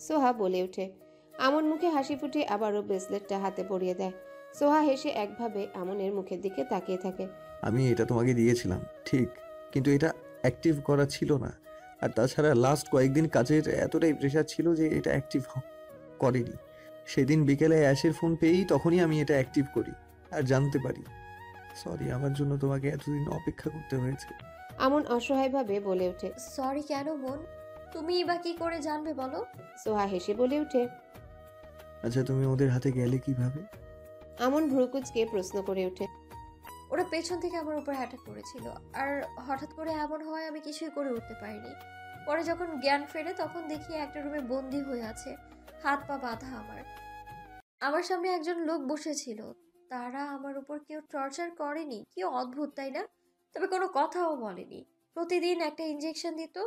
सोहा बोले उठे। आमन मुखे हासि फुटिए आबारो ब्रेसलेटटा हाथे पड़िए देय। सोहा हेसे एकभावे आमनेर मुखेर दिके ताकिये थाके। आमी एटा तोमाके दियेछिलाम ठीक, किन्तु एटा एक्टिव करा छिलो ना, आर ताछाड़ा लास्ट कयेकदिन काजेर एतटाई प्रेसार छिलो जे एटा एक्टिव करिनि। सेदिन बिकेले आशिर फोन पेयेई तखोनई आमी एटा एक्टिव करी आर जानते पारी। सरि आमार जोन्नो तोमाके एतदिन अपेक्षा करते हयेछे। आमन असहायभावे बोले उठे, सरि केन मन, तुमिई बा कि करे जानबे बोलो। सोहा हेसे बोले उठे, अच्छा तुम ओदेर हाथे गेले किभाबे? आमन भ्रुकुचके प्रश्न करे उठे। ओरा पेछन थेके आमार ऊपर अटैक करेछिलो आर हठात् करे एमन हय आमी किछुई करे उठते पारिनि। परे जखन ज्ञान फेरे तखन देखि एकटा रूमे बंदी हये आछे, हाथ पा बाधा। आमार आमार सामने एकजन लोक बसेछिलो, तारा आमार ऊपर केउ टर्चार करेनि। कि अद्भुत ताई ना? तबे कोनो कोथाओ बोलेनि। प्रतिदिन एकटा इंजेक्शन दितो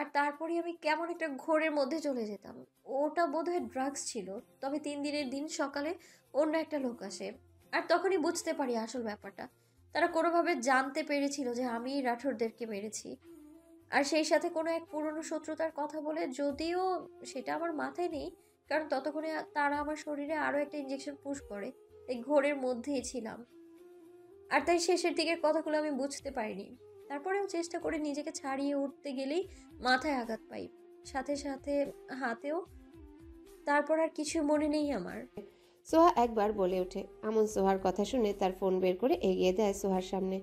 আর তারপরে আমি কেমন একটা ঘোরের মধ্যে চলে যেতাম। ওটা বোধহয় ড্রাগস ছিল। তবে তিন দিনের দিন সকালে অন্য একটা লোক আসে আর তখনই বুঝতে পারি আসল ব্যাপারটা। তারা কোনোভাবে জানতে পেরেছিল যে আমি রাঠোরদেরকে মেরেছি, আর সেই সাথে কোনো এক পুরনো শত্রুতার কথা বলে, যদিও সেটা আমার মাথায় নেই কারণ ততক্ষণে তারা আমার শরীরে আরও একটা ইঞ্জেকশন পুশ করে। এই ঘোরের মধ্যেই ছিলাম আর তাই শেষের দিকের কথাগুলো আমি বুঝতে পারিনি। তারপরেও চেষ্টা করে নিজেকে ছাড়িয়ে উঠতে গেলেই মাথায় আঘাত পাই, সাথে সাথে হাতেও। তারপর আর কিছু মনে নেই আমার। সোহা একবার বলে ওঠে। আমন সোহার কথা শুনে তার ফোন বের করে এগিয়ে দেয় সোহার সামনে।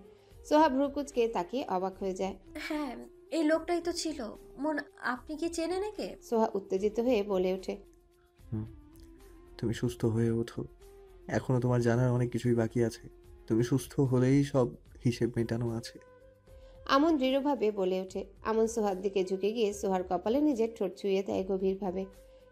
সোহা ভ্রুকুচকে তাকিয়ে অবাক হয়ে যায়। হ্যাঁ, এই লোকটাই তো ছিল। মন, আপনি কি চেনেন একে? সোহা উত্তেজিত হয়ে বলে ওঠে। তুমি সুস্থ হয়ে ওঠো, এখনো তোমার জানার অনেক কিছুই বাকি আছে। তুমি সুস্থ হলেই সব হিসেব মেটানো আছে। আমন দৃঢ়ভাবে বলে ওঠে। আমন সোহার দিকে ঝুঁকে গিয়ে সোহার কপালে নিজের ঠোঁট ছুঁয়ে দেয় গভীরভাবে।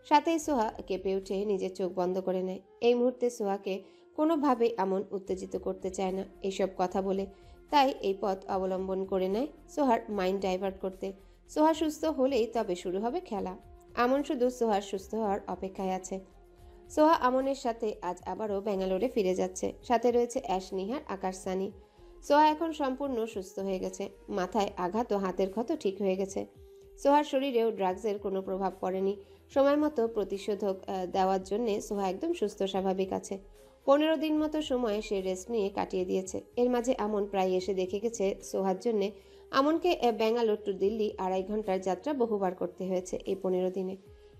সাথেই সোহা কেঁপে উঠে নিজের চোখ বন্ধ করে নেয়। এই মুহূর্তে সোহাকে কোনোভাবে আমন উত্তেজিত করতে চায় না এইসব কথা বলে, তাই এই পথ অবলম্বন করে নেয় সোহার মাইন্ড ডাইভার্ট করতে। সোহা সুস্থ হলেই তবে শুরু হবে খেলা। আমন শুধু সোহার সুস্থ হওয়ার অপেক্ষায় আছে। সোহা আমনের সাথে আজ আবারও ব্যাঙ্গালোরে ফিরে যাচ্ছে। সাথে রয়েছে অ্যাশ, নিহার, আকাশ, সানি। সোহা এখন সম্পূর্ণ সুস্থ হয়ে গেছে। মাথায় আঘাত ও হাতের ক্ষত ঠিক হয়ে গেছে। সোহার শরীরেও ড্রাগসের কোনো প্রভাব পড়েনি। সময় মতো প্রতিষেধক দেওয়ার জন্য সোহা একদম সুস্থ স্বাভাবিক আছে। 15 দিন মতো সময়ে সে রেস্ট নিয়ে কাটিয়ে দিয়েছে। এর মাঝে আমন প্রায় এসে দেখে গেছে সোহার জন্য। আমনকে ব্যাঙ্গালোর টু দিল্লি 2.5 ঘন্টার যাত্রা বহুবার করতে হয়েছে এই 15 দিনে।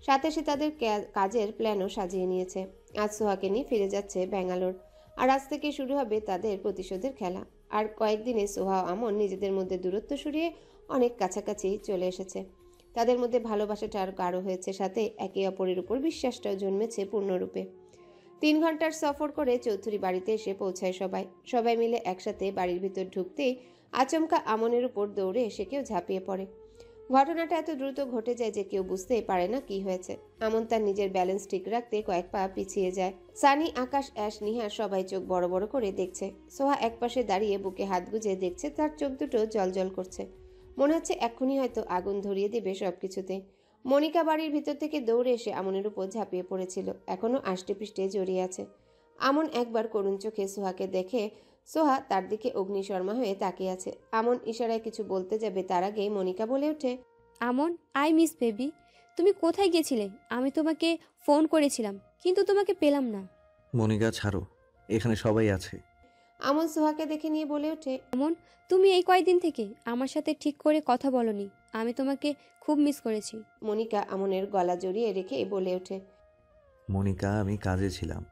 সাথে সে তাদের কাজের প্ল্যানও সাজিয়ে নিয়েছে। আজ সোহাকে নিয়ে ফিরে যাচ্ছে ব্যাঙ্গালোর, আর আজ থেকে শুরু হবে তাদের প্রতিশোধের খেলা। আর কয়েকদিনে সোহা আমন নিজেদের মধ্যে দূরত্ব সরিয়ে অনেক কাছাকাছি চলে এসেছে। তাদের মধ্যে ভালোবাসাটা আর গাঢ় হয়েছে, সাথে একে অপরের উপর বিশ্বাসটাও জন্মেছে পূর্ণরূপে। 3 ঘন্টার সফর করে চৌধুরী বাড়িতে এসে পৌঁছায় সবাই। সবাই মিলে একসাথে বাড়ির ভিতর ঢুকতেই আচমকা আমনের উপর দৌড়ে এসে কেউ ঝাঁপিয়ে পড়ে। ঘটনাটা এত দ্রুত ঘটে যায় যে কেউ বুঝতেই পারে না কি হয়েছে। আমন তার নিজের ব্যালেন্স ঠিক রাখতে কয়েক পা পিছিয়ে যায়। সানি, আকাশ, অ্যাশ, নিহার সবাই চোখ বড় বড় করে দেখছে। সোহা একপাশে দাঁড়িয়ে বুকে হাত গুজে দেখছে, তার চোখ দুটো জলজল করছে। মনে হচ্ছে এক্ষুনি হয়তো আগুন ধরিয়ে দেবে সবকিছুতে। মনিকা বাড়ির ভিতর থেকে দৌড়ে এসে আমনের উপর ঝাঁপিয়ে পড়েছিল, এখনো আষ্টে পিষ্টে জড়িয়ে আছে। আমন একবার করুণ চোখে সোহাকে দেখে। সোহা তার দিকে অগ্নিশর্মা হয়ে তাকিয়ে আছে। আমন ইশারায় কিছু বলতে যাবে তার আগে মনিকা বলে ওঠে, আমন, আই মিস বেবি। তুমি কোথায় গিয়েছিলে? আমি তোমাকে ফোন করেছিলাম কিন্তু তোমাকে পেলাম না। মনিকা ছাড়ো, এখানে সবাই আছে। আমন সোহাকে দেখে নিয়ে বলে ওঠে, আমন, তুমি এই কয়েকদিন থেকে আমার সাথে ঠিক করে কথা বলনি, আমি তোমাকে খুব মিস করেছি। মনিকা আমনের গলা জড়িয়ে রেখে বলে ওঠে, মনিকা, আমি কাজে ছিলাম।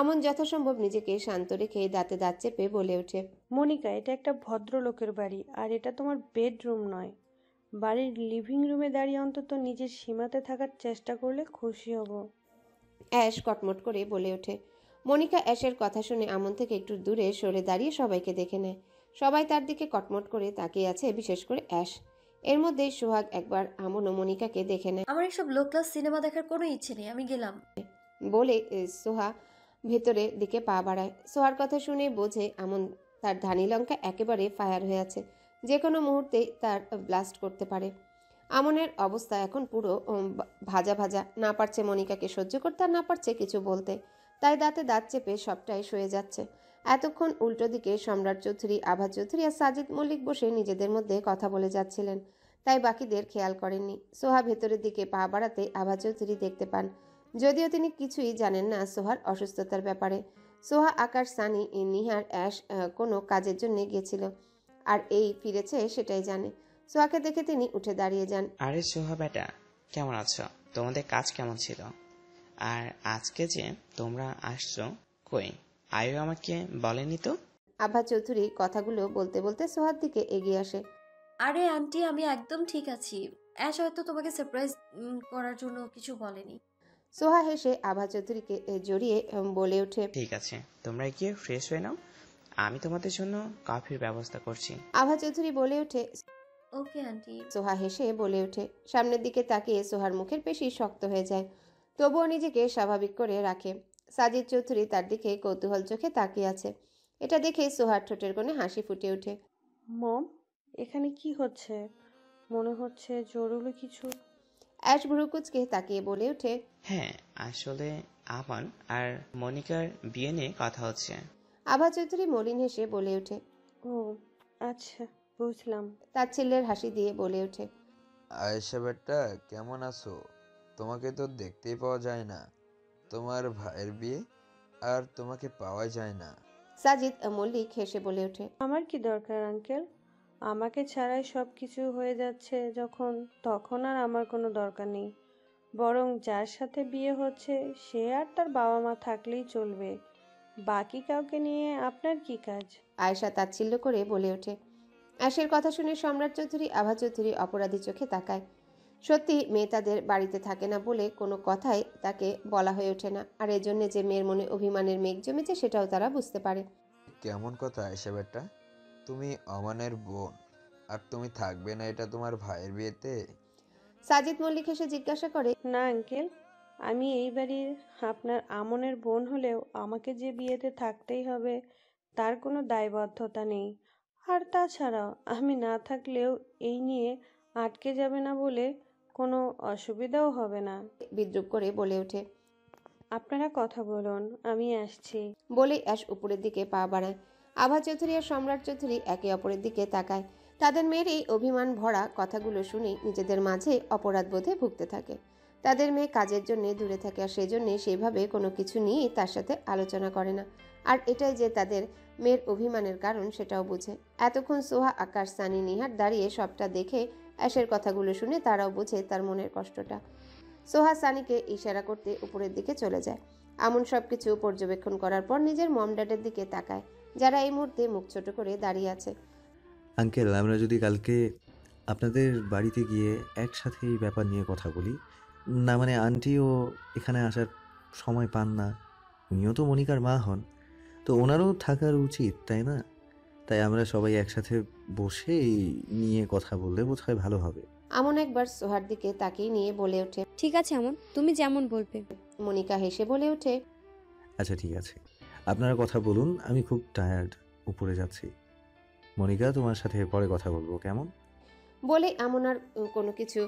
আমন যথাসম্ভব নিজেকে শান্ত রেখে দাঁতে দাঁত চেপে বলে ওঠে, মনিকা, এটা একটা ভদ্রলোকের বাড়ি, আর এটা তোমার বেডরুম নয়। বাড়ির লিভিং রুমে দাঁড়িয়ে অন্তত নিজের সীমাতে থাকার চেষ্টা করলে খুশি হব। অ্যাশ কটমট করে বলে ওঠে। মনিকা অ্যাশের কথা শুনে আমন থেকে একটু দূরে সরে দাঁড়িয়ে সবাইকে দেখে নেয়। সবাই তার দিকে কটমট করে তাকিয়ে আছে, বিশেষ করে অ্যাশ। এর মধ্যে সোহাগ একবার আমন ও মনিকাকে দেখে নেয়। আমার এইসব লো ক্লাস সিনেমা দেখার কোনো ইচ্ছে নেই, আমি গেলাম বলে সোহা ভেতরের দিকে পা বাড়ায়। সোহার কথা শুনে বোঝে আমন তার ধানি লঙ্কা একেবারে ফায়ার হয়ে আছে, যে কোনো মুহূর্তেই তার ব্লাস্ট করতে পারে। আমনের অবস্থা এখন পুরো ভাজা ভাজা, না পারছে মনিকাকে সহ্য করতে আর না পারছে কিছু বলতে, তাই দাঁতে দাঁত চেপে সবটাই সয়ে যাচ্ছে। এতক্ষণ উল্টো দিকে সম্রাট চৌধুরী, আভা চৌধুরী আর সাজিদ মল্লিক বসে নিজেদের মধ্যে কথা বলে যাচ্ছিলেন, তাই বাকিদের খেয়াল করেননি। সোহা ভেতরের দিকে পা বাড়াতে আভা চৌধুরী দেখতে পান, যদিও তিনি কিছুই জানেন না সোহার অসুস্থতার ব্যাপারে। সোহা, আকাশ, সানি, নিহার, অ্যাশ কোনো কাজের জন্য গিয়েছিল, আর এই ফিরেছে সেটাই জানে। সোহাকে দেখে তিনি উঠে দাঁড়িয়ে যান। আরে সোহা বেটা, কেমন আছো? তোমাদের কাজ কেমন ছিল? আর আজকে যে তোমরা আসছো, কই আয়ু আমাকে বলেনি তো? আভা চৌধুরী কথাগুলো বলতে বলতে সোহার দিকে এগিয়ে আসে। আরে আন্টি, আমি একদম ঠিক আছি। অ্যাশ হয়তো তোমাকে সারপ্রাইজ করার জন্য কিছু বলেনি। সোহা হেসে আভা চৌধুরীকে জড়িয়ে বলে ওঠে, ঠিক আছে, তোমরা গিয়ে ফ্রেশ হয়ে নাও, আমি তোমাদের জন্য কফির ব্যবস্থা করছি। আভা চৌধুরী বলে ওঠে, ওকে আন্টি। সোহা হেসে বলে ওঠে। সামনের দিকে তাকিয়ে সোহার মুখের পেশি শক্ত হয়ে যায়, তবুও নিজেকে স্বাভাবিক করে রাখে। সাজিদ চৌধুরী তার দিকে কৌতূহল চোখে তাকিয়ে আছে, এটা দেখে সোহার ঠোঁটের কোণে হাসি ফুটে ওঠে। মম, এখানে কি হচ্ছে? মনে হচ্ছে জরুরি কিছু। অ্যাশ ভ্রুকুচকে তাকিয়ে বলে ওঠে, হ্যাঁ, আসলে আমান আর মনিকার বিয়ে নিয়ে কথা হচ্ছে। আভা চৌধুরী মলিন হেসে বলে ওঠে, ও আচ্ছা বুঝলাম, তার ছেলের হাসি দিয়ে বলে ওঠে, আয়েশা বেটা কেমন আছো? তোমাকে তো দেখতেই পাওয়া যায় না, তোমার ভাইয়ের বিয়ে আর তোমাকে পাওয়া যায় না। সাজিদ মল্লিক হেসে বলে ওঠে, আমার কি দরকার আঙ্কেল, আমাকে ছাড়াই সবকিছু হয়ে যাচ্ছে যখন, তখন আর আমার কোনো দরকার নেই, বরং যার সাথে বিয়ে হচ্ছে সে আর তার বাবা মা থাকলেই চলবে, বাকি কাউকে নিয়ে আপনার কি কাজ? আয়েশা তাচ্ছিল্য করে বলে ওঠে। অ্যাশের কথা শুনে সম্রাট চৌধুরী, আভা চৌধুরী অপরাধী চোখে তাকায়। সত্যি মেয়ে তাদের বাড়িতে থাকে না বলে কোনো কথাই তাকে বলা হয়ে ওঠে না, আর এই জন্য যে মেয়ের মনে অভিমানের মেঘ জমেছে সেটাও তারা বুঝতে পারে। কেমন কথা আয়েশা বেটা, তুমি অমানের বোন আর তুমি থাকবে না এটা তোমার ভাইয়ের বিয়েতে? সাজিদ মল্লিক এসে জিজ্ঞাসা করে, না আঙ্কেল, আমি এই বাড়ির আপনার আমনের বোন হলেও আমাকে যে বিয়েতে থাকতেই হবে তার কোনো দায়বদ্ধতা নেই, আর তাছাড়া আমি না থাকলেও এই নিয়ে আটকে যাবে না বলে কোনো অসুবিধাও হবে না, বিদ্রুপ করে বলে ওঠে। আপনারা কথা বলুন, আমি আসছি বলে অ্যাশ উপরের দিকে পা বাড়ায়। আভা চৌধুরী আর সম্রাট চৌধুরী একে অপরের দিকে তাকায়, তাদের মেয়ের এই অভিমান ভরা কথাগুলো শুনে নিজেদের মাঝে অপরাধ বোধে ভুগতে থাকে। তাদের মেয়ে কাজের জন্য দূরে থাকে, আর সেজন্যে সেভাবে কোনো কিছু নিয়ে তার সাথে আলোচনা করে না, আর এটাই যে তাদের মেয়ের অভিমানের কারণ সেটাও বুঝে। এতক্ষণ সোহা, আকাশ, সানি, নিহার দাঁড়িয়ে সবটা দেখে অ্যাশের কথাগুলো শুনে তারাও বোঝে তার মনের কষ্টটা। সোহা সানিকে ইশারা করতে উপরের দিকে চলে যায়। আমন সব কিছু পর্যবেক্ষণ করার পর নিজের মম ড্যাডের দিকে তাকায়, যারা এই মুহূর্তে মুখ ছোট করে দাঁড়িয়ে আছে। আঙ্কেল, আমরা যদি কালকে আপনাদের বাড়িতে গিয়ে একসাথে এই ব্যাপার নিয়ে কথা বলি, না মানে আন্টিও এখানে আসার সময় পান না, উনিও তো মনিকার মা হন, তো ওনারও থাকার উচিত তাই না? তাই আমরা সবাই একসাথে বসে এই নিয়ে কথা বললে বোধহয় ভালো হবে। আমন একবার সোহার দিকে তাকিয়ে নিয়ে বলে ওঠে, ঠিক আছে আমন, তুমি যেমন বলবে। মনিকা হেসে বলে ওঠে, আচ্ছা ঠিক আছে, আপনারা কথা বলুন, আমি খুব টায়ার্ড, উপরে যাচ্ছি। মনিকা, তোমার সাথে পরে কথা বলবো কেমন? বলে আমন আর কোনো কিছু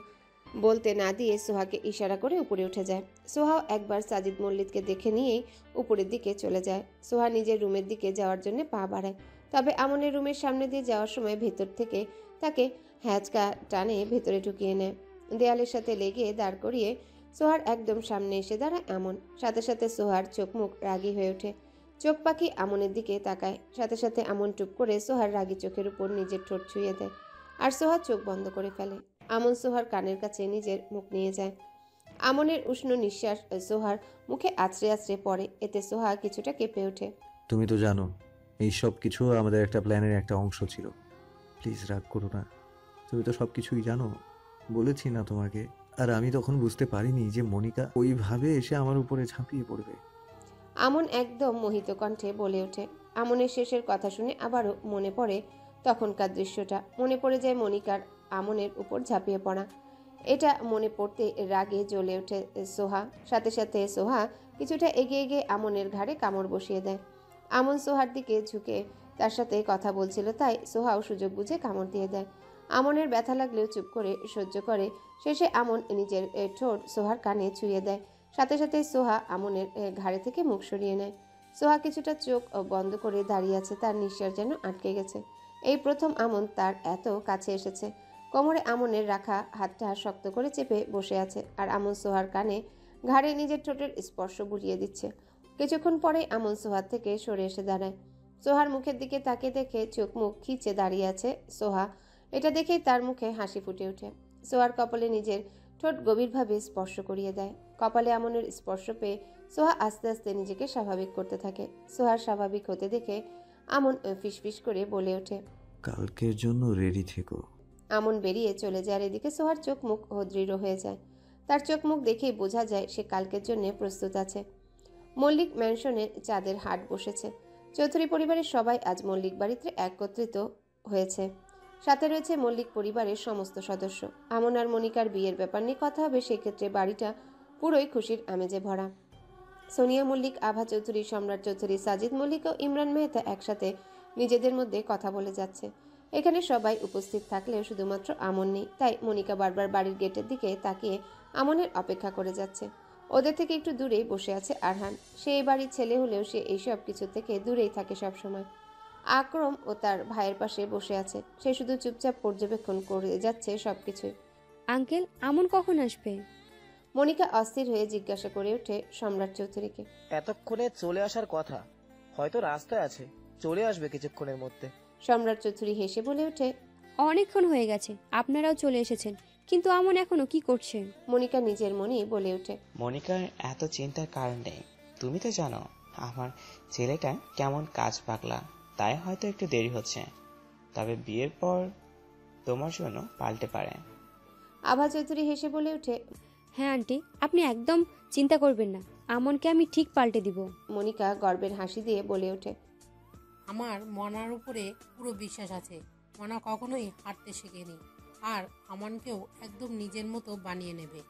বলতে না দিয়ে সোহাকে ইশারা করে উপরে উঠে যায়। সোহাও একবার সাজিদ মল্লিককে দেখে নিয়েই উপরের দিকে চলে যায়। সোহা নিজের রুমের দিকে যাওয়ার জন্য পা বাড়ায়, তবে আমনের রুমের সামনে দিয়ে যাওয়ার সময় ভেতর থেকে তাকে হ্যাঁচকা টানে ভেতরে ঢুকিয়ে নেয়। দেয়ালের সাথে লেগে দাঁড় করিয়ে সোহার একদম সামনে এসে দাঁড়ায় আমন। সাথে সাথে সোহার চোখ মুখ রাগি হয়ে ওঠে, চোখ পাখি আমনের দিকে তাকায়, সাথে সাথে আমন টুপ করে সোহার রাগি চোখের উপর নিজের ঠোঁট ছুঁয়ে দেয়, আর সোহার চোখ বন্ধ করে ফেলে। আমন সোহার কানের কাছে নিজের মুখ নিয়ে যায়, আমনের উষ্ণ নিঃশ্বাস সোহার মুখে আছড়ে আছড়ে পড়ে, এতে সোহা কিছুটা কেঁপে ওঠে। তুমি তো জানো এই সব কিছু আমাদের একটা প্ল্যানের একটা অংশ ছিল, প্লিজ রাগ করো না, তুমি তো সব কিছুই জানো, বলেছি না তোমাকে। আর আমি তখন বুঝতে পারিনি যে মনিকা ওইভাবে এসে আমার উপরে ঝাঁপিয়ে পড়বে। আমন একদম মোহিত কণ্ঠে বলে ওঠে। আমনের শেষের কথা শুনে আবারও মনে পড়ে তখনকার দৃশ্যটা, মনে পড়ে যায় মনিকার আমনের উপর ঝাঁপিয়ে পড়া, এটা মনে পড়তে রাগে জ্বলে ওঠে সোহা। সাথে সাথে সোহা কিছুটা এগিয়ে গিয়ে আমনের ঘাড়ে কামড় বসিয়ে দেয়। আমন সোহার দিকে ঝুঁকে তার সাথে কথা বলছিল, তাই সোহাও সুযোগ বুঝে কামড় দিয়ে দেয়। আমনের ব্যথা লাগলেও চুপ করে সহ্য করে, শেষে আমন নিজের ঠোঁট সোহার কানে ছুঁয়ে দেয়, সাথে সাথে সোহা আমনের ঘাড়ে থেকে মুখ সরিয়ে নেয়। সোহা কিছুটা চোখ বন্ধ করে দাঁড়িয়ে আছে, তার নিঃশ্বাস যেন আটকে গেছে। এই প্রথম আমন তার এত কাছে এসেছে। কোমরে আমনের রাখা হাতটা শক্ত করে চেপে বসে আছে, আর আমন সোহার কানে ঘাড়ে নিজের ঠোঁটের স্পর্শ বুলিয়ে দিচ্ছে। কিছুক্ষণ পরে আমন সোহার থেকে সরে এসে দাঁড়ায়। সোহার মুখের দিকে তাকিয়ে দেখে চোখ মুখ খিচে দাঁড়িয়ে আছে সোহা। এটা দেখেই তার মুখে হাসি ফুটে ওঠে। সোহার কপালে নিজের ঠোঁট গভীরভাবে স্পর্শ করিয়ে দেয়। কপালে আমনের স্পর্শ পেয়ে সোহা আস্তে আস্তে নিজেকে স্বাভাবিক করতে থাকে। সোহার স্বাভাবিক হতে দেখে আমন ফিসফিস করে বলে ওঠে, কালকের জন্য রেডি থেকো। আমন বেরিয়ে চলে যায়। এদিকে সোহার চোখ মুখ দৃঢ় হয়ে যায়। তার চোখ মুখ দেখেই বোঝা যায় সে কালকের জন্য প্রস্তুত আছে। মল্লিক ম্যানশনের চাঁদের হাট বসেছে। চৌধুরী পরিবারের সবাই আজ মল্লিক বাড়িতে একত্রিত হয়েছে। সাথে রয়েছে মল্লিক পরিবারের সমস্ত সদস্য। আমন আর মনিকার বিয়ের ব্যাপার নিয়ে কথা হবে, সেক্ষেত্রে বাড়িটা পুরোই খুশির আমেজে ভরা। সোনিয়া মল্লিক, আভা চৌধুরী, সম্রাট চৌধুরী, সাজিদ মল্লিক ও ইমরান মেহতা একসাথে নিজেদের মধ্যে কথা বলে যাচ্ছে। এখানে সবাই উপস্থিত থাকলেও শুধুমাত্র আমন নেই, তাই মনিকা বারবার বাড়ির গেটের দিকে তাকিয়ে আমনের অপেক্ষা করে যাচ্ছে। ওদের থেকে একটু দূরেই বসে আছে আরহান। সে এই বাড়ির ছেলে হলেও সে এইসব কিছু থেকে দূরেই থাকে সবসময়। আকরম ও তার ভাইয়ের পাশে বসে আছে। সে শুধু চুপচাপ পর্যবেক্ষণ করে যাচ্ছে সবকিছু। আঙ্কেল, আমন কখন আসবে? মনিকা অস্থির হয়ে জিজ্ঞাসা করে ওঠে সম্রাট চৌধুরীকে। এতক্ষণে চলে আসার কথা, হয়তো রাস্তায় আছে, চলে আসবে কিছুক্ষণের মধ্যে। সম্রাট চৌধুরী হেসে বলে ওঠে, অনেকক্ষণ হয়ে গেছে, আপনারাও চলে এসেছেন, কিন্তু আমন এখনো কি করছে? মনিকা নিজের মনে বলে ওঠে, মনিকার এত চিন্তার কারণ নেই। তুমি তো জানো আমার ছেলেটা কেমন কাজ পাগলা, তাই হয়তো একটু দেরি হচ্ছে, তবে বিয়ের পর তোমার জন্য পাল্টে পারে। আভা চৌধুরী হেসে বলে ওঠে, হ্যাঁ আন্টি, আপনি একদম চিন্তা করবেন না, আমনকে আমি ঠিক পাল্টে দিব। মনিকা গর্বের হাসি দিয়ে বলে ওঠে, আমার মনার উপরে পুরো বিশ্বাস আছে। মনা কখনোই হাঁটতে শেখেনি, আর আমনকেও একদম নিজের মতো বানিয়ে নেবে।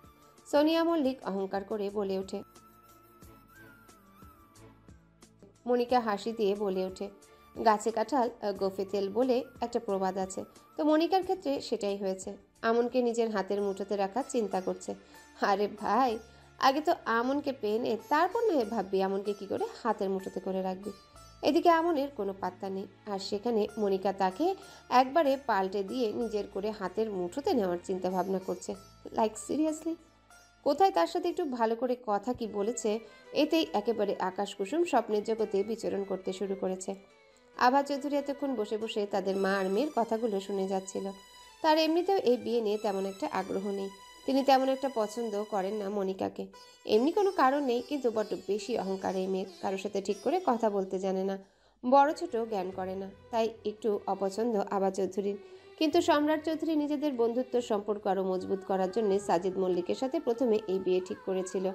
সোনিয়া মল্লিক অহংকার করে বলে ওঠে। মনিকা হাসি দিয়ে বলে ওঠে, গাছে কাঁঠাল গোফে তেল বলে একটা প্রবাদ আছে, তো মনিকার ক্ষেত্রে সেটাই হয়েছে। আমনকে নিজের হাতের মুঠোতে রাখার চিন্তা করছে। আরে ভাই, আগে তো আমনকে পেয়ে নে, তারপর না হয় ভাববি আমনকে কি করে হাতের মুঠোতে করে রাখবি। এদিকে আমনের কোনো পাত্তা নেই, আর সেখানে মনিকা তাকে একবারে পাল্টে দিয়ে নিজের করে হাতের মুঠোতে নেওয়ার চিন্তা ভাবনা করছে। লাইক সিরিয়াসলি, কোথায় তার সাথে একটু ভালো করে কথা কি বলেছে, এতেই একেবারে আকাশ কুসুম স্বপ্নের জগতে বিচরণ করতে শুরু করেছে। আভা চৌধুরী এতক্ষণ বসে বসে তাদের মা আর মেয়ের কথাগুলো শুনে যাচ্ছিল। তার এমনিতেও এই বিয়ে নিয়ে তেমন একটা আগ্রহ নেই, তিনি তেমন একটা পছন্দ করেন না মনিকাকে, এমনি কোনো কারণ নেই, কিন্তু বড্ড বেশি অহংকার এই মেয়ের। কারোর সাথে ঠিক করে কথা বলতে জানে না, বড় ছোট জ্ঞান করে না, তাই একটু অপছন্দ আভা চৌধুরীর। কিন্তু সম্রাট চৌধুরী নিজেদের বন্ধুত্ব সম্পর্ক আরও মজবুত করার জন্য সাজিদ মল্লিকের সাথে প্রথমে এই বিয়ে ঠিক করেছিল,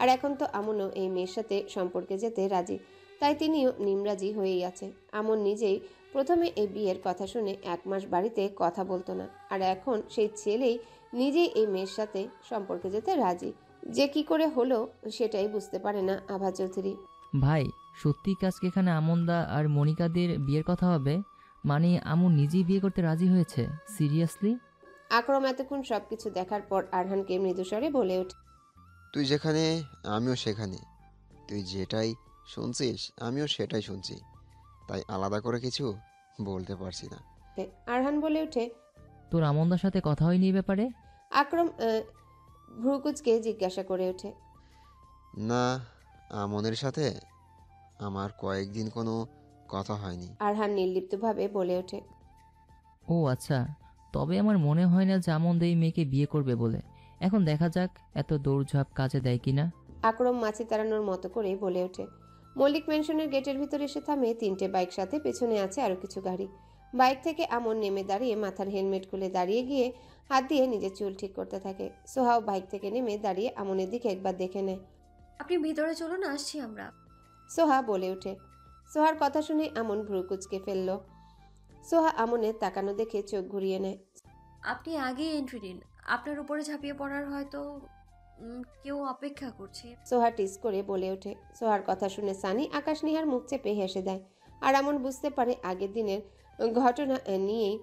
আর এখন তো আমনও এই মেয়ের সাথে সম্পর্কে যেতে রাজি, তাই তিনিও নিমরাজি হয়েই আছে। আমন নিজেই প্রথমে এই বিয়ের কথা শুনে এক মাস বাড়িতে কথা বলতো না, আর এখন সেই ছেলেই নিজেই এই মেয়ের সাথে সম্পর্কে যেতে রাজি। যে কি করে হলো সেটাই বুঝতে পারে না আভা চৌধুরী। ভাই, সত্যি কাজকে এখানে আমনদা আর মনিকাদের বিয়ের কথা হবে? মানে আমন নিজেই বিয়ে করতে রাজি হয়েছে? সিরিয়াসলি? আকরাম এতক্ষণ সবকিছু দেখার পর আরহানকে মৃদুস্বরে বলে ওঠে, তুই যেখানে আমিও সেখানে, তুই যেটাই শুনছিস আমিও সেটাই শুনছি, তাই আলাদা করে কিছু বলতে পারছি না। আরহান বলে ওঠে, তোর আমনদার সাথে কথা হয়নি এই ব্যাপারে? আকরাম ভ্রুকুচকে জিজ্ঞাসা করে ওঠে, না, আমনের সাথে আমার কয়েকদিন কোনো কথা হয়নি। আরহান নির্লিপ্তভাবে বলে ওঠে, ও আচ্ছা, তবে আমার মনে হয় না যে আমনদা এই মেয়েকে বিয়ে করবে বলে। এখন দেখা যাক এত দৌড়ঝাঁপ কাজে দেয় কিনা। আকরাম মাছি তাড়ানোর মতো করে বলে ওঠে। মল্লিক ম্যানশনের গেটের ভিতরে এসে থামে তিনটে বাইক, সাথে পেছনে আছে আরও কিছু গাড়ি। বাইক থেকে আমন নেমে দাঁড়িয়ে মাথার হেলমেট খুলে দাঁড়িয়ে গিয়ে হাত দিয়ে নিজের চুল ঠিক করতে থাকে। সোহাও বাইক থেকে নেমে দাঁড়িয়ে আমনের দিকে একবার দেখে নেয়। আপনি ভিতরে চলুন, আসছি আমরা, সোহা বলে ওঠে। সোহার কথা শুনে আমন ভ্রু কুঁচকে ফেলল। সোহা আমনের তাকানো দেখে চোখ ঘুরিয়ে নেয়। আপনি আগে এন্ট্রি দিন, আপনার উপরে ঝাঁপিয়ে পড়ার হয়তো কেউ অপেক্ষা করছে, সোহা টিস করে বলে ওঠে। সোহার কথা শুনে সানি, আকাশ, নিহার মুখ চেপে হেসে দেয়, আর আমন বুঝতে পারে আগের দিনের ঘটনা নিয়েই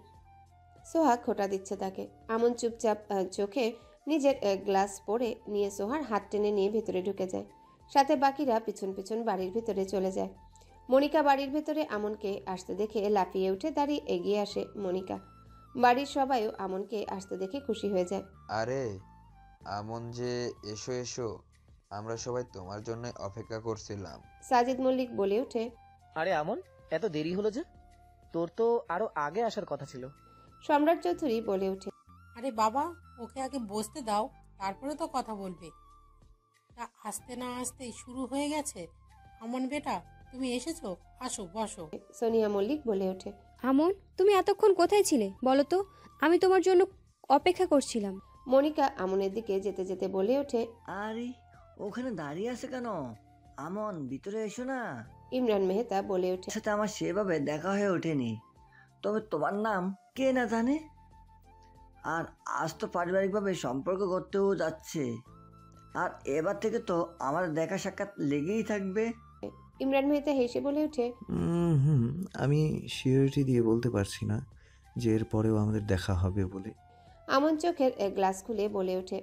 সোহা খোটা দিচ্ছে তাকে। আমন চুপচাপ চোখে নিজের গ্লাস পরে নিয়ে সোহার হাত টেনে নিয়ে ভেতরে ঢুকে যায়। সাথে বাকিরা পিছন পিছন বাড়ির ভিতরে চলে যায়। মনিকা বাড়ির ভিতরে আমনকে আসতে দেখে লাফিয়ে উঠে দাঁড়িয়ে এগিয়ে আসে মনিকা। বাড়ির সবাইও আমনকে আসতে দেখে খুশি হয়ে যায়। আরে আমন যে, এসো এসো, আমরা সবাই তোমার জন্য অপেক্ষা করছিলাম। সাজিদ মল্লিক বলে ওঠে, আরে আমন, এত দেরি হলো যে, তোর তো আরো আগে আসার কথা ছিল। সম্রাট চৌধুরী বলে ওঠে, আরে বাবা, ওকে আগে বসতে দাও, তারপরে তো কথা বলবে। তা আসতে না আসতে শুরু হয়ে গেছে। আমন বেটা, তুমি এসেছো, আসো বসো। সোনিয়া মল্লিক বলে ওঠে, আমন তুমি এতক্ষণ কোথায় ছিলে বলো তো, আমি তোমার জন্য অপেক্ষা করছিলাম। মনিকা আমনের দিকে যেতে যেতে বলে ওঠে, আরে ওখানে দাঁড়িয়ে আছে কেন, আমন ভিতরে এসো না। ইমরান মেহতা বলে ওঠে, সেটা আমার সেভাবে দেখা হয়ে ওঠেনি, তবে তোমার নাম কে না জানে, আর আজ তো পারিবারিকভাবে সম্পর্ক করতেও যাচ্ছে, আর এবার থেকে তো আমার দেখা সাক্ষাৎ লেগেই থাকবে। ইমরান মেহতা হেসে বলে ওঠে, আমি সিউরিটি দিয়ে বলতে পারছি না যে এর পরেও আমাদের দেখা হবে বলে। আমন চোখের এক গ্লাস খুলে বলে ওঠে,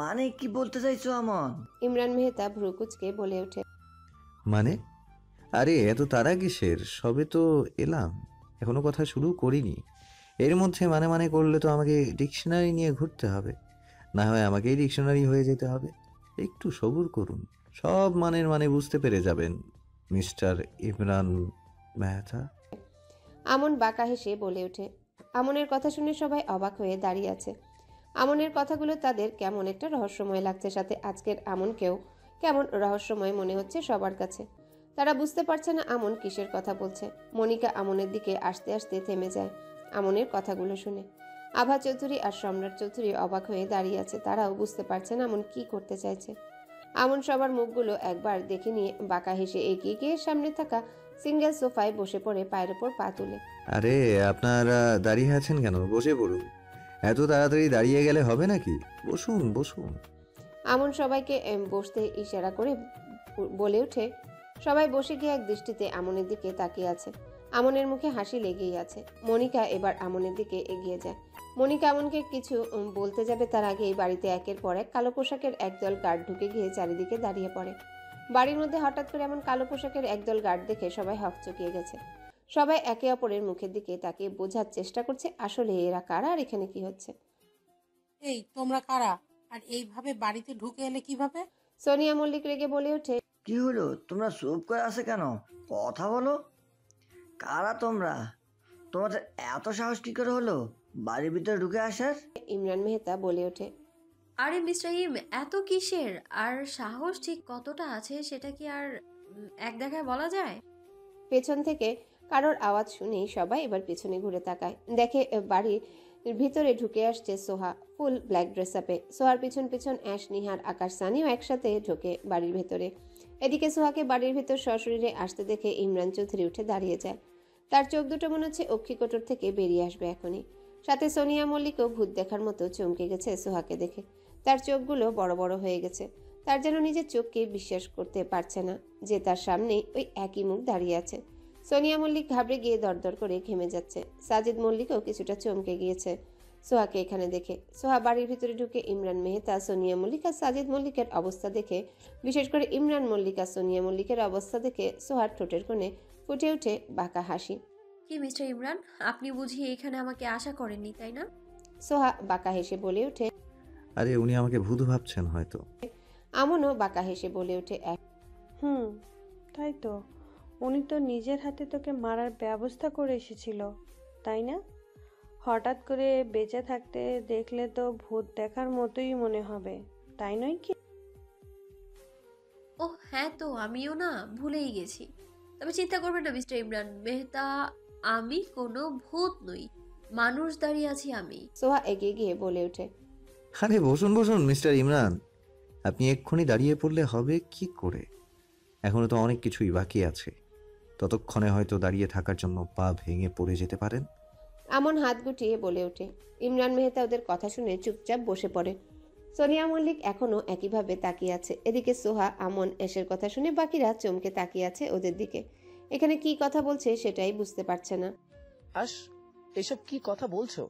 মানে কি বলতে চাইছো আমন? ইমরান মেহতা ভ্রু কুঁচকে বলে ওঠে, মানে আরে এত তারা কিসের, সবে তো এলাম, এখনো কথা শুরু করিনি, এর মধ্যে মানে মানে করলে তো আমাকে ডিকশনারি নিয়ে ঘুরতে হবে, না হয় আমাকেই ডিকশনারি হয়ে যেতে হবে। একটু সবুর করুন, সব মানের মানে বুঝতে পেরে যাবেন মিস্টার ইমরান মেহতা। আমন বাঁকা হেসে বলে ওঠে। আমনের কথা শুনে সবাই অবাক হয়ে দাঁড়িয়ে আছে। আমনের কথাগুলো তাদের কেমন একটা রহস্যময় লাগছে, সাথে আজকের আমনকেও কেমন রহস্যময় মনে হচ্ছে সবার কাছে। তারা বুঝতে পারছে না আমন কিসের কথা বলছে। মনিকা আমনের দিকে আসতে আসতে থেমে যায় আমনের কথাগুলো শুনে। আভা চৌধুরী আর সম্রাট চৌধুরী অবাক হয়ে দাঁড়িয়ে আছে, তারাও বুঝতে পারছে না আমন কি করতে চাইছে। আমন সবার মুখগুলো একবার দেখে নিয়ে বাঁকা হেসে এগিয়ে গিয়ে সামনে থাকা সিঙ্গেল সোফায় বসে পড়ে, পায়ের ওপর পা তুলে। আরে আপনারা দাঁড়িয়ে আছেন কেন, বসে পড়ুন, এত তাড়াতাড়ি দাঁড়িয়ে গেলে হবে নাকি, বসুন বসুন। আমন সবাইকে বসতে ইশারা করে বলে ওঠে। সবাই বসে গিয়ে এক দৃষ্টিতে আমনের দিকে তাকিয়ে আছে। আমনের মুখে হাসি লেগেই আছে। মনিকা এবার আমনের দিকে এগিয়ে যায়। মনিকা আমনকে কিছু বলতে যাবে তার আগে এই বাড়িতে একের পর এক কালো পোশাকের একদল গার্ড ঢুকে গিয়ে চারিদিকে দাঁড়িয়ে পড়ে। বাড়ির মধ্যে হঠাৎ করে এমন কালো পোশাকের একদল গার্ড দেখে সবাই হকচকিয়ে গেছে। সবাই একে অপরের মুখের দিকে তাকিয়ে বোঝার চেষ্টা করছে আসলে এরা কারা আর এখানে কি হচ্ছে। এই তোমরা কারা, আর এইভাবে বাড়িতে ঢুকে এলে কিভাবে? সোনিয়া মল্লিক রেগে বলে ওঠে, কি হলো, তোমরা চুপ করে আছো কেন, কথা বলো, কারা তোমরা, তোমাদের এত সাহস কি করে হলো বাড়ির ভিতরে ঢুকে আসার? ইমরান মেহতা বলে ওঠে, আরে মিস্টার ইম, এত কিসের আর সাহস, ঠিক কতটা আছে সেটা কি আর এক দেখায় বলা যায়? পেছন থেকে কারোর আওয়াজ শুনে সবাই এবার পেছনে ঘুরে তাকায়, দেখে বাড়ির ভিতরে ঢুকে আসছে সোহা, ফুল ব্ল্যাক ড্রেস আপে। সোহার পিছন পিছন অ্যাশ, নিহার, আকাশ, সানিও একসাথে ঢোকে বাড়ির ভেতরে। এদিকে সোহাকে বাড়ির ভেতর সশরীরে আসতে দেখে ইমরান চৌধুরী উঠে দাঁড়িয়ে যায়। তার চোখ দুটো মনে হচ্ছে অক্ষিকোটর থেকে বেরিয়ে আসবে এখনই। সাথে সোনিয়া মল্লিকও ভূত দেখার মতো চমকে গেছে সোহাকে দেখে। তার চোখগুলো বড় বড় হয়ে গেছে, তার যেন নিজের চোখকে বিশ্বাস করতে পারছে না যে তার সামনেই ওই একই মুখ দাঁড়িয়ে আছে। সোনিয়া মল্লিক ঘাবড়ে গিয়ে দরদর করে ঘেমে যাচ্ছে। সাজিদ মল্লিকও কিছুটা চমকে গিয়েছে সোহাকে এখানে দেখে। সোহা বাড়ির ভিতরে ঢুকে ইমরান মেহতা, সোনিয়া মল্লিক আর সাজিদ মল্লিকের অবস্থা দেখে, বিশেষ করে ইমরান মল্লিক আর সোনিয়া মল্লিকের অবস্থা দেখে সোহার ঠোঁটের কোণে ফুটে ওঠে বাঁকা হাসি। কি মিস্টার ইমরান, আপনি বুঝি এখানে আমাকে আশা করেননি, তাই না? সোহা বাঁকা হেসে বলে ওঠে, আরে উনি আমাকে ভূত ভাবছেন হয়তো। আমনও বাঁকা হেসে বলে ওঠে, হুম তাই তো, উনি তো নিজের হাতে তোকে মারার ব্যবস্থা করে এসেছিল, তাই না? হঠাৎ করে বেঁচে থাকতে দেখলে তো ভূত দেখার মতোই মনে হবে, তাই নয় কি? ও হ্যাঁ তো, আমিও না ভুলেই গেছি। তবে চিন্তা করবেন না মিস্টার ইমরান মেহতা, আমি কোনো ভূত নই, মানুষ দাঁড়িয়ে আছি আমি। সোহা এগিয়ে গিয়ে বলে ওঠে, আরে বসুন বসুন মিস্টার ইমরান, আপনি এক্ষুনি দাঁড়িয়ে পড়লে হবে কি করে, এখনো তো অনেক কিছুই বাকি আছে, ততক্ষণে হয়তো দাঁড়িয়ে থাকার জন্য পা ভেঙে পড়ে যেতে পারেন। আমন হাত গুটিয়ে বলে ওঠে। ইমরান মেহতা ওদের কথা শুনে চুপচাপ বসে পড়ে। সোনিয়া মল্লিক এখনো একইভাবে তাকিয়ে আছে। এদিকে সোহা, আমন, এসের কথা শুনে বাকিরা চমকে তাকিয়ে আছে ওদের দিকে। এখানে কি কথা বলছে সেটাই বুঝতে পারছে না। আশ, এসব কি কথা বলছো?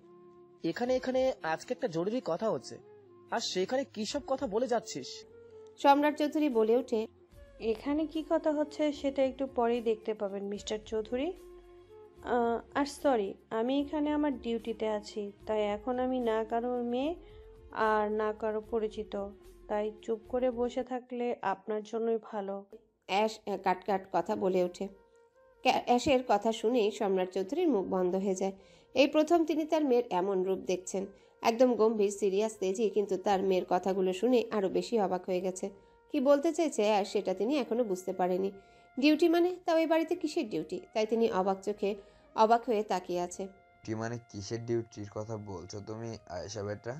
এখানে এখানে আজকে একটা জরুরি কথা হচ্ছে, আর সেখানে কি সব কথা বলে যাচ্ছিস? সম্রাট চৌধুরী বলে ওঠে, एखाने की कथा होच्छे सेटा एकटू परेई देखते पाबेन मिस्टर चौधुरी। आर सरि आमी एखाने आमार डिउटीते आछि, ताई एखन आमी ना कारो मेये आर ना कारो परिचित, ताई चुप करे बसे थाकले आपनार जोन्नोई भालो। ऐश काट काट कथा बोले उठे। ऐशेर कथा शुनेई सम्राट चौधुरीर मुख बंध हये जाय। एई प्रथम तिनि तार मेयेर एमन रूप देखछेन, एकदम गम्भीर सिरियास तेजी, किन्तु तार मेयेर कथागुलो शुने आरो बेशी अबाक हये गेছে। कि बोलते चाइছে আর সেটা তিনি এখনো বুঝতে পারেনি। ডিউটি মানে তাও এই বাড়িতে কিসের ডিউটি? তাই তিনি অবাক চোখে অবাক হয়ে তাকিয়ে আছে। ডিউটি মানে কিসের ডিউটির কথা বলছো তুমি আয়েশা বেটা?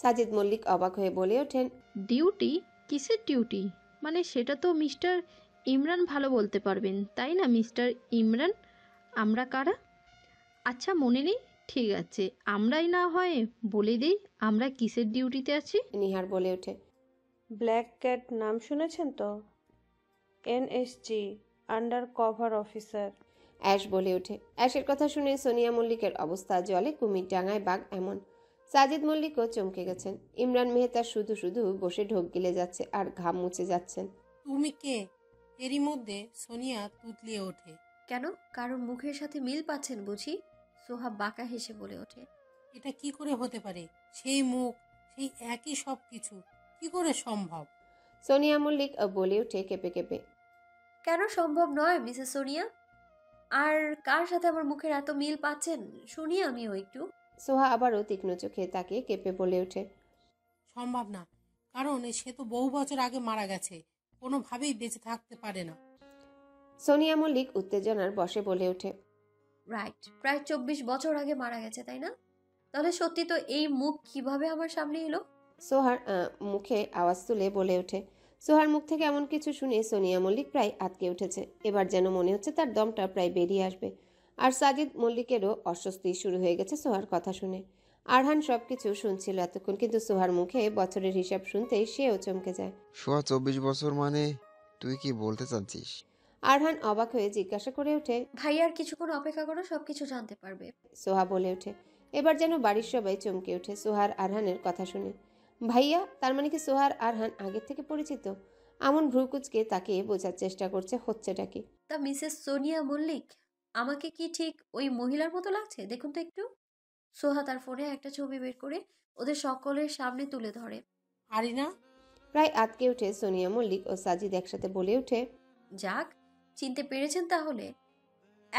সাজিদ মল্লিক অবাক হয়ে বলে ওঠেন, ডিউটি কিসের ডিউটি মানে সেটা তো মিস্টার ইমরান ভালো বলতে পারবেন, তাই না মিস্টার ইমরান? আমরা কারা? আচ্ছা মনে নেই, ঠিক আছে আমরাই না হয় বলে দিই আমরা কিসের ডিউটিতে আছি। নিহার বলে ওঠে, ব্ল্যাক ক্যাট নাম শুনেছেন তো? NSG under cover officer. Ash বলে ওঠে। অ্যাশের কথা শুনে সোনিয়া মল্লিকের অবস্থা জলে কুমির ডাঙায় বাঘ এমন। সাজিদ মল্লিকও চমকে গেছেন। ইমরান মেহতা শুধু শুধু বসে ঢোক গিলে যাচ্ছে আর ঘাম মুছে যাচ্ছেন। তুমি কে? এরই মধ্যে সোনিয়া তুতলিয়ে ওঠে। কেন কারোর মুখের সাথে মিল পাচ্ছেন বুঝি? সোহা বাঁকা হেসে বলে ওঠে, এটা কি করে হতে পারে? সেই মুখ, সেই একই সব কিছু, কি করে সম্ভব? সোনিয়া মল্লিক বলে উঠে কেঁপে কেঁপে, কেন সম্ভব নয় মিসেস সোনিয়া? আর কার সাথে আমার মুখের এত মিল পাচ্ছেন শুনি আমিও একটু। সোহা আবারও তীক্ষ্ণ চোখে তাকে কেঁপে বলে ওঠে, সম্ভব না, কারণ সে তো বহু বছর আগে মারা গেছে, কোনোভাবেই বেঁচে থাকতে পারে না। সোনিয়া মল্লিক উত্তেজনার বশে বলে ওঠে, রাইট, প্রায় 24 বছর আগে মারা গেছে তাই না? তাহলে সত্যি তো এই মুখ কিভাবে আমার সামনে এলো? সোহার মুখে আওয়াজ তুলে বলে ওঠে। সোহার মুখ থেকে এমন কিছু শুনে সোনিয়া মল্লিক প্রায় আটকে উঠেছে। এবার যেন মনে হচ্ছে তার দমটা প্রায় বেরিয়ে আসবে। আর সাজিদ মল্লিকেরও অস্বস্তি শুরু হয়ে গেছে সোহার কথা শুনে। আরহান সবকিছু শুনছিল এতক্ষণ, কিন্তু সোহার মুখে বছরের হিসাব শুনতেই সেও চমকে যায়। সোহা 24 বছর মানে তুই কি বলতে চাচ্ছিস? আরহান অবাক হয়ে জিজ্ঞাসা করে ওঠে, ভাই আর কিছুক্ষণ অপেক্ষা করো, সবকিছু জানতে পারবে। সোহা বলে ওঠে। এবার যেন বাড়ির সবাই চমকে ওঠে সোহার আরহানের কথা শুনে। ভাইয়া তার মানে কি সোহার আরহান আগে থেকে পরিচিত? আমন ভ্রুকুচকে তাকে বোঝার চেষ্টা করছে হচ্ছেটা কি। তা মিসেস সোনিয়া মল্লিক, আমাকে কি ঠিক ওই মহিলার মতো লাগছে দেখুন তো একটু? সোহা তার ফোনে একটা ছবি বের করে ওদের সকলের সামনে তুলে ধরে। আরিনা প্রায় আটকে উঠে। সোনিয়া মল্লিক ও সাজিদ একসাথে বলে ওঠে, যাক চিনতে পেরেছেন তাহলে,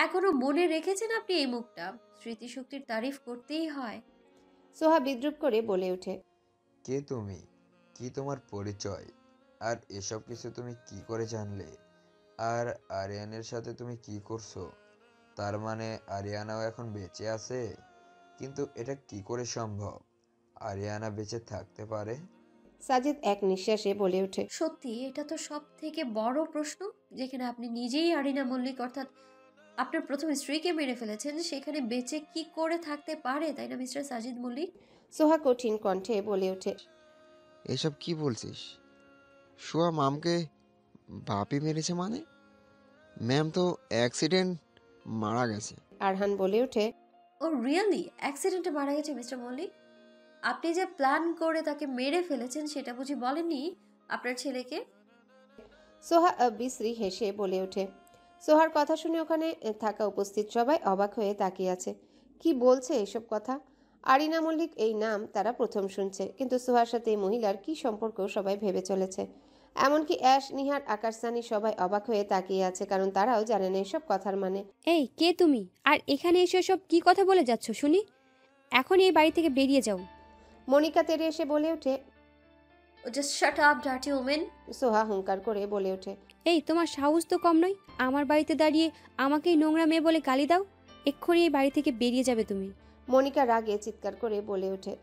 এখনো মনে রেখেছেন আপনি এই মুখটা, স্মৃতিশক্তির তারিফ করতেই হয়। সোহা বিদ্রুপ করে বলে ওঠে, কে তুমি? কি তোমার পরিচয়? আর এসব কিছু তুমি কি করে জানলে? আর আরিয়ানের সাথে তুমি কি করছো? তার মানে আরিয়ানাও এখন বেঁচে আছে, কিন্তু এটা কি করে সম্ভব? আরিয়ানা বেঁচে থাকতে পারে? সাজিদ এক নিঃশ্বাসে বলে ওঠে, সত্যি এটা তো সব থেকে বড় প্রশ্ন, যেখানে আপনি নিজেই আরিনা মল্লিক অর্থাৎ আপনার প্রথম স্ত্রীকে মেরে ফেলেছেন, সেখানে বেঁচে কি করে থাকতে পারে, তাই না মিস্টার সাজিদ মল্লিক? সোহা কঠিন কণ্ঠে বলে ওঠে, এসব কি বলছিস সোহা? মামকে ভাপি মেরেছে মানে? ম্যাম তো অ্যাক্সিডেন্ট মারা গেছে। আরহান বলে ওঠে, ও রিয়েলি অ্যাক্সিডেন্টে মারা গেছে মিস্টার মল্লিক? আপনি যে প্ল্যান করে তাকে মেরে ফেলেছেন সেটা বুঝি বলেননি আপনার ছেলেকে? সোহা বিশ্রী হেসে বলে ওঠে। সোহার কথা শুনে ওখানে থাকা উপস্থিত সবাই অবাক হয়ে তাকিয়ে আছে। কি বলছে এসব কথা? আরিনা মল্লিক এই নাম তারা প্রথম শুনছে, কিন্তু সোহার সাথে এই মহিলার কি সম্পর্ক সবাই ভেবে চলেছে। এমনকি অ্যাশ, নিহার, আকাশসানি সবাই অবাক হয়ে তাকিয়ে আছে, কারণ তারাও জানে না এসব কথার মানে। এই কে তুমি? আর এখানে এসে সব কি কথা বলে যাচ্ছ শুনি? এখন এই বাড়ি থেকে বেরিয়ে যাও। মনিকা তেরে এসে বলে ওঠে, just shut up dirty women. Soha হুঙ্কার করে বলে ওঠে, এই তোমার সাহস তো কম নয়, আমার বাড়িতে দাঁড়িয়ে আমাকেই নোংরা মেয়ে বলে গালি দাও? এক্ষুনি এই বাড়ি থেকে বেরিয়ে যাবে তুমি। মনিকা রাগে চিৎকার করে বলে ওঠে,